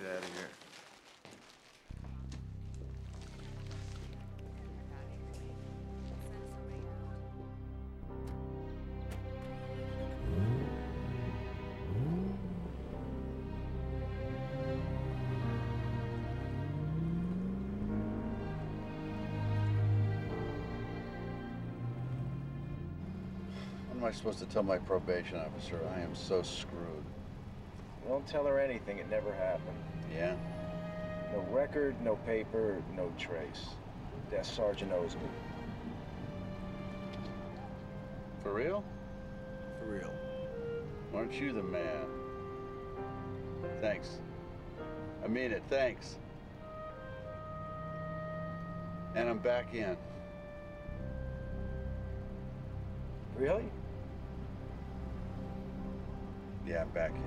get out of here. What am I supposed to tell my probation officer? I am so screwed. Don't tell her anything. It never happened. Yeah? No record, no paper, no trace. That sergeant owes me. For real? For real. Aren't you the man? Thanks. I mean it. Thanks. And I'm back in. Really? Yeah, I'm back in.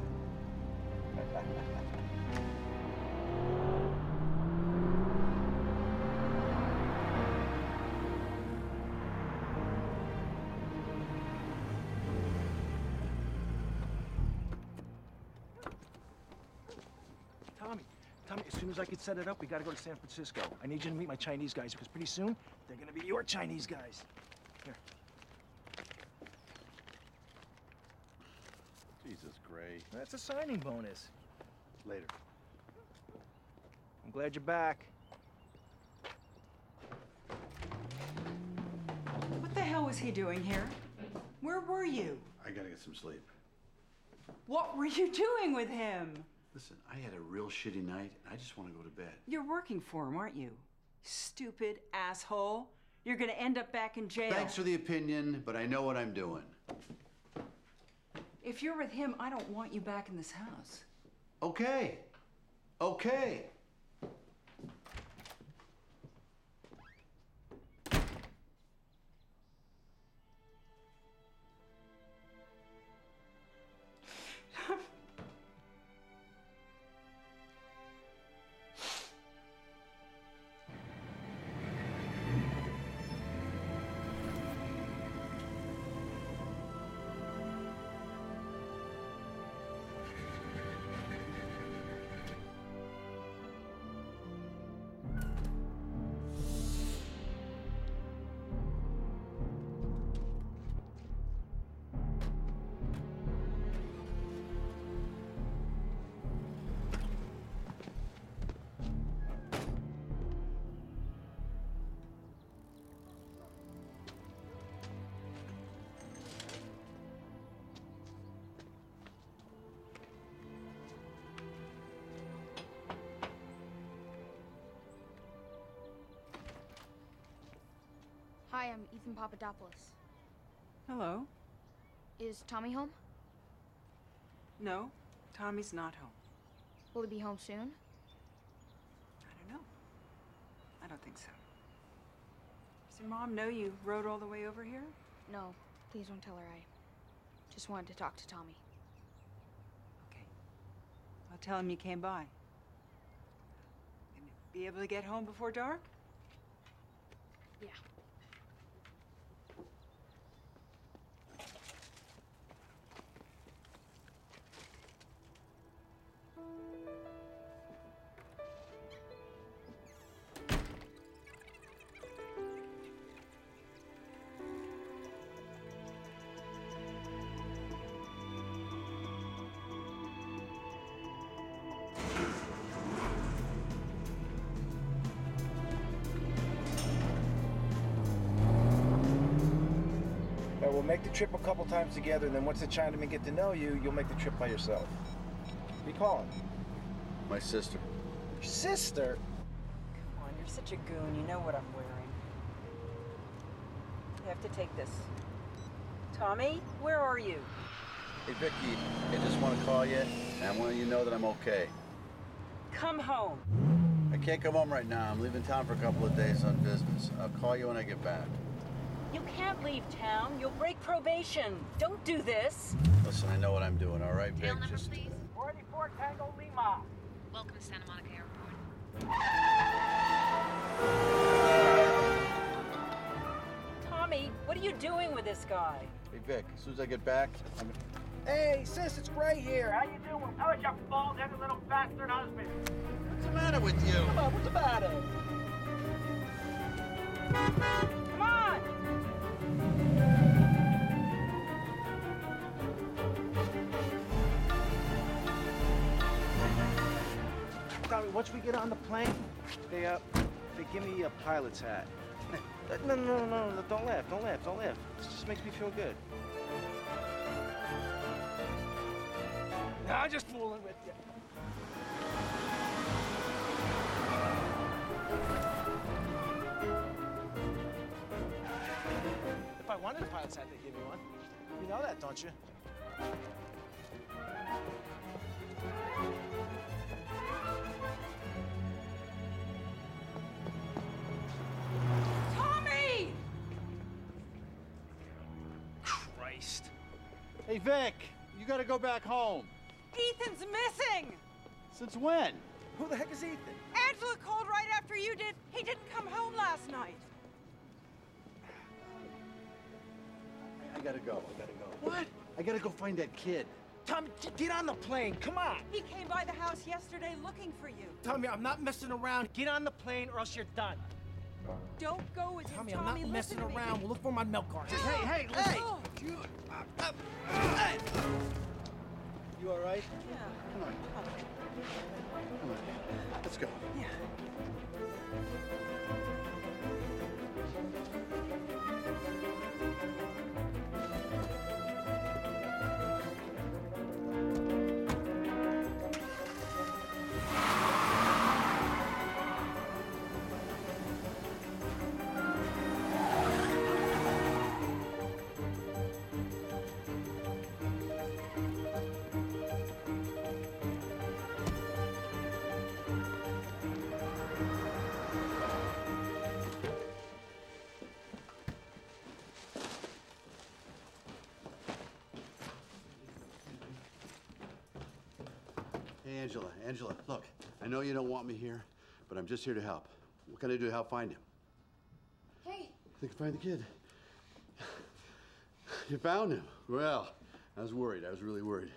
Tommy, Tommy, as soon as I can set it up, we gotta go to San Francisco. I need you to meet my Chinese guys, because pretty soon, they're gonna be your Chinese guys. Here. Jesus, Gray. That's a signing bonus. Later. I'm glad you're back. What the hell was he doing here? Where were you? I gotta get some sleep. What were you doing with him? Listen, I had a real shitty night. I just want to go to bed. You're working for him, aren't you? Stupid asshole. You're gonna end up back in jail. Thanks for the opinion, but I know what I'm doing. If you're with him, I don't want you back in this house. Okay. Okay. Hi, I'm Ethan Papadopoulos. Hello. Is Tommy home? No, Tommy's not home. Will he be home soon? I don't know. I don't think so. Does your mom know you rode all the way over here? No, please don't tell her. I just wanted to talk to Tommy. Okay. I'll tell him you came by. Can you be able to get home before dark? Yeah. We'll make the trip a couple times together, and then once the Chinamen get to know you, you'll make the trip by yourself. Who are you calling? My sister. Your sister? Come on, you're such a goon. You know what I'm wearing. You have to take this. Tommy, where are you? Hey, Vicky, I just want to call you, and I want you to know that I'm okay. Come home. I can't come home right now. I'm leaving town for a couple of days on business. I'll call you when I get back. You can't leave town. You'll break probation. Don't do this. Listen, I know what I'm doing, all right, Vic? Just... Tail number, please. forty-four Tango Lima. Welcome to Santa Monica Airport. Tommy, what are you doing with this guy? Hey, Vic, as soon as I get back, I'm... Hey, sis, it's Gray here. How you doing? How is your bald-headed little bastard husband? matter with you? Come on, what's the matter? Come on! Tommy, once we get on the plane, they, uh, they give me a pilot's hat. No, no, no, no, no, don't laugh, don't laugh, don't laugh. This just makes me feel good. No, I'm just fooling with you. If I wanted a pilot's hat, they'd give me one. You know that, don't you? Hey, Vic, you gotta go back home. Ethan's missing! Since when? Who the heck is Ethan? Angela called right after you did. He didn't come home last night. I gotta go, I gotta go. What? I gotta go find that kid. Tommy, get on the plane, come on! He came by the house yesterday looking for you. Tommy, I'm not messing around. Get on the plane or else you're done. Don't go as if Tommy, Tommy, I'm not messing around. Me. We'll look for my milk carton. Oh, hey, hey, listen. Hey. Oh. Dude, uh, uh, uh. You all right? Yeah. Come on. Come on. Let's go. Yeah. Angela, Angela, look, I know you don't want me here, but I'm just here to help. What can I do to help find him? Hey. I think I find the kid. You found him. Well, I was worried. I was really worried.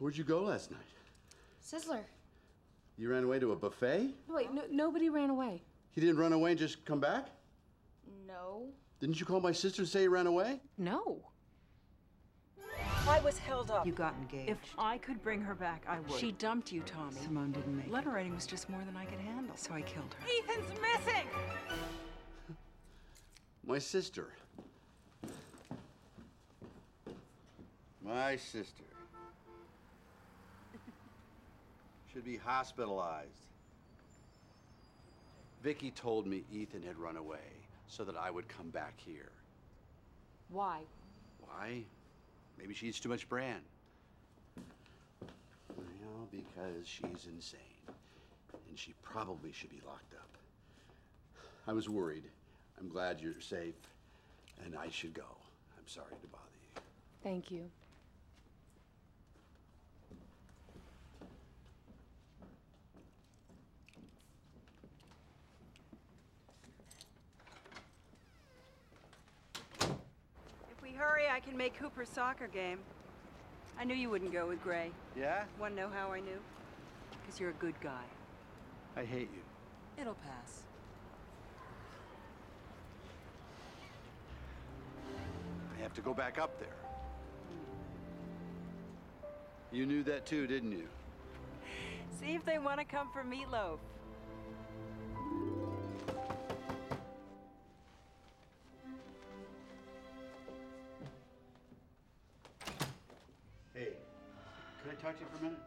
Where'd you go last night? Sizzler. You ran away to a buffet? Wait, no, nobody ran away. He didn't run away and just come back? No. Didn't you call my sister and say he ran away? No. I was held up. You got engaged. If I could bring her back, I would. She dumped you, Tommy. Simone didn't make it. Letter writing was just more than I could handle, so I killed her. Ethan's missing! My sister. My sister. Should be hospitalized. Vicky told me Ethan had run away so that I would come back here. Why? Why? Maybe she eats too much bran. Well, because she's insane. And she probably should be locked up. I was worried. I'm glad you're safe. And I should go. I'm sorry to bother you. Thank you. Hurry, I can make Cooper's soccer game. I knew you wouldn't go with Gray. Yeah? Wanna know how I knew? Because you're a good guy. I hate you. It'll pass. I have to go back up there. You knew that too, didn't you? See if they want to come for meatloaf. Talk to you for a minute.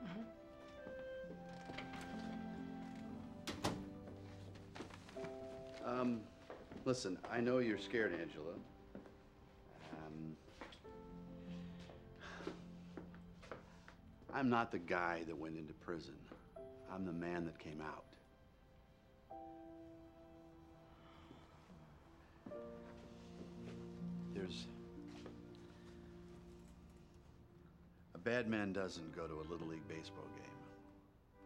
Mm-hmm. Um, listen, I know you're scared, Angela. Um, I'm not the guy that went into prison. I'm the man that came out. There's bad man doesn't go to a Little League baseball game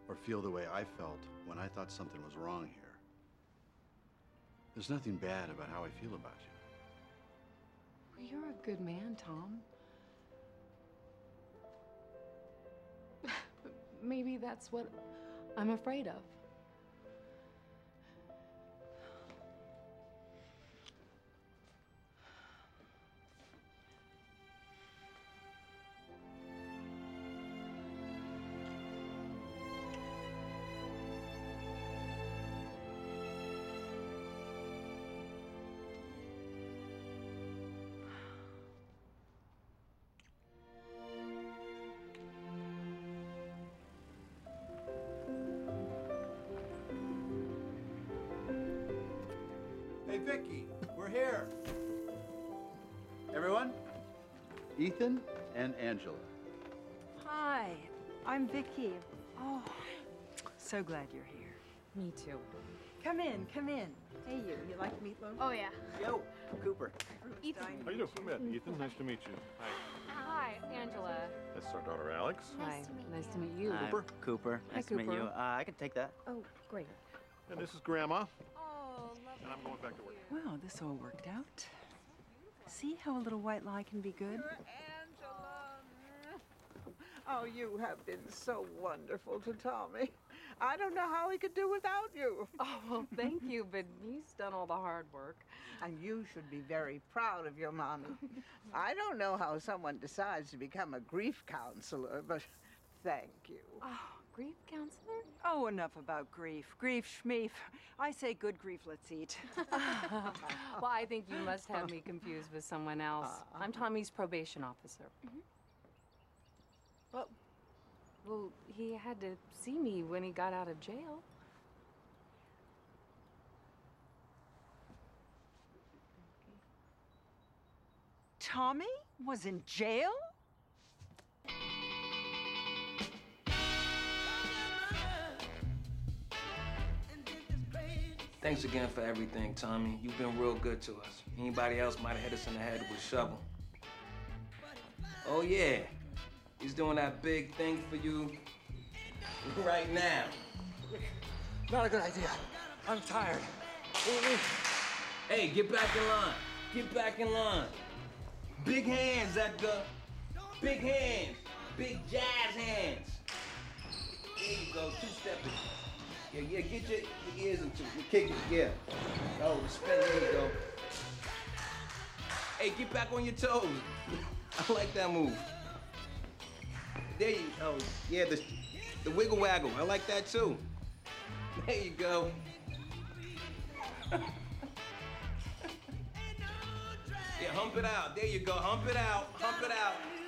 or feel the way I felt when I thought something was wrong here. There's nothing bad about how I feel about you. Well, you're a good man, Tom. Maybe that's what I'm afraid of. Hey, Vicky, we're here. Everyone, Ethan and Angela. Hi, I'm Vicky. Oh, so glad you're here. Me too. Come in, come in. Hey, you. You like meatloaf? Oh, yeah. Yo, Cooper. Ethan. How you doing? Come in, Ethan. Nice to meet you. Hi. Hi, Angela. That's our daughter, Alex. Nice Hi. Nice to meet you. Cooper. Cooper. Nice Hi, Cooper. to meet you. Uh, I can take that. Oh, great. And this is Grandma. Oh, lovely. And I'm going back to work. Wow, this all worked out. See how a little white lie can be good? Oh, you have been so wonderful to Tommy. I don't know how he could do without you. Oh, well, thank you, but he's done all the hard work. And you should be very proud of your mommy. I don't know how someone decides to become a grief counselor, but thank you. Oh, grief counselor? Oh, enough about grief. Grief, schmeef. I say good grief, let's eat. Well, I think you must have me confused with someone else. I'm Tommy's probation officer. Mm-hmm. Well, well, he had to see me when he got out of jail. Tommy was in jail? Thanks again for everything, Tommy. You've been real good to us. Anybody else might have hit us in the head with a shovel. Oh, yeah. He's doing that big thing for you right now. Not a good idea. I'm tired. Hey, get back in line. Get back in line. Big hands, Edgar. Big hands. Big jazz hands. There you go, two-stepping. Yeah, yeah, get your, your ears into it. Kick it, yeah. Oh, respect, there you go. Hey, get back on your toes. I like that move. There you go. Yeah, the, the wiggle waggle. I like that too. There you go. Yeah, hump it out. There you go. Hump it out. Hump it out.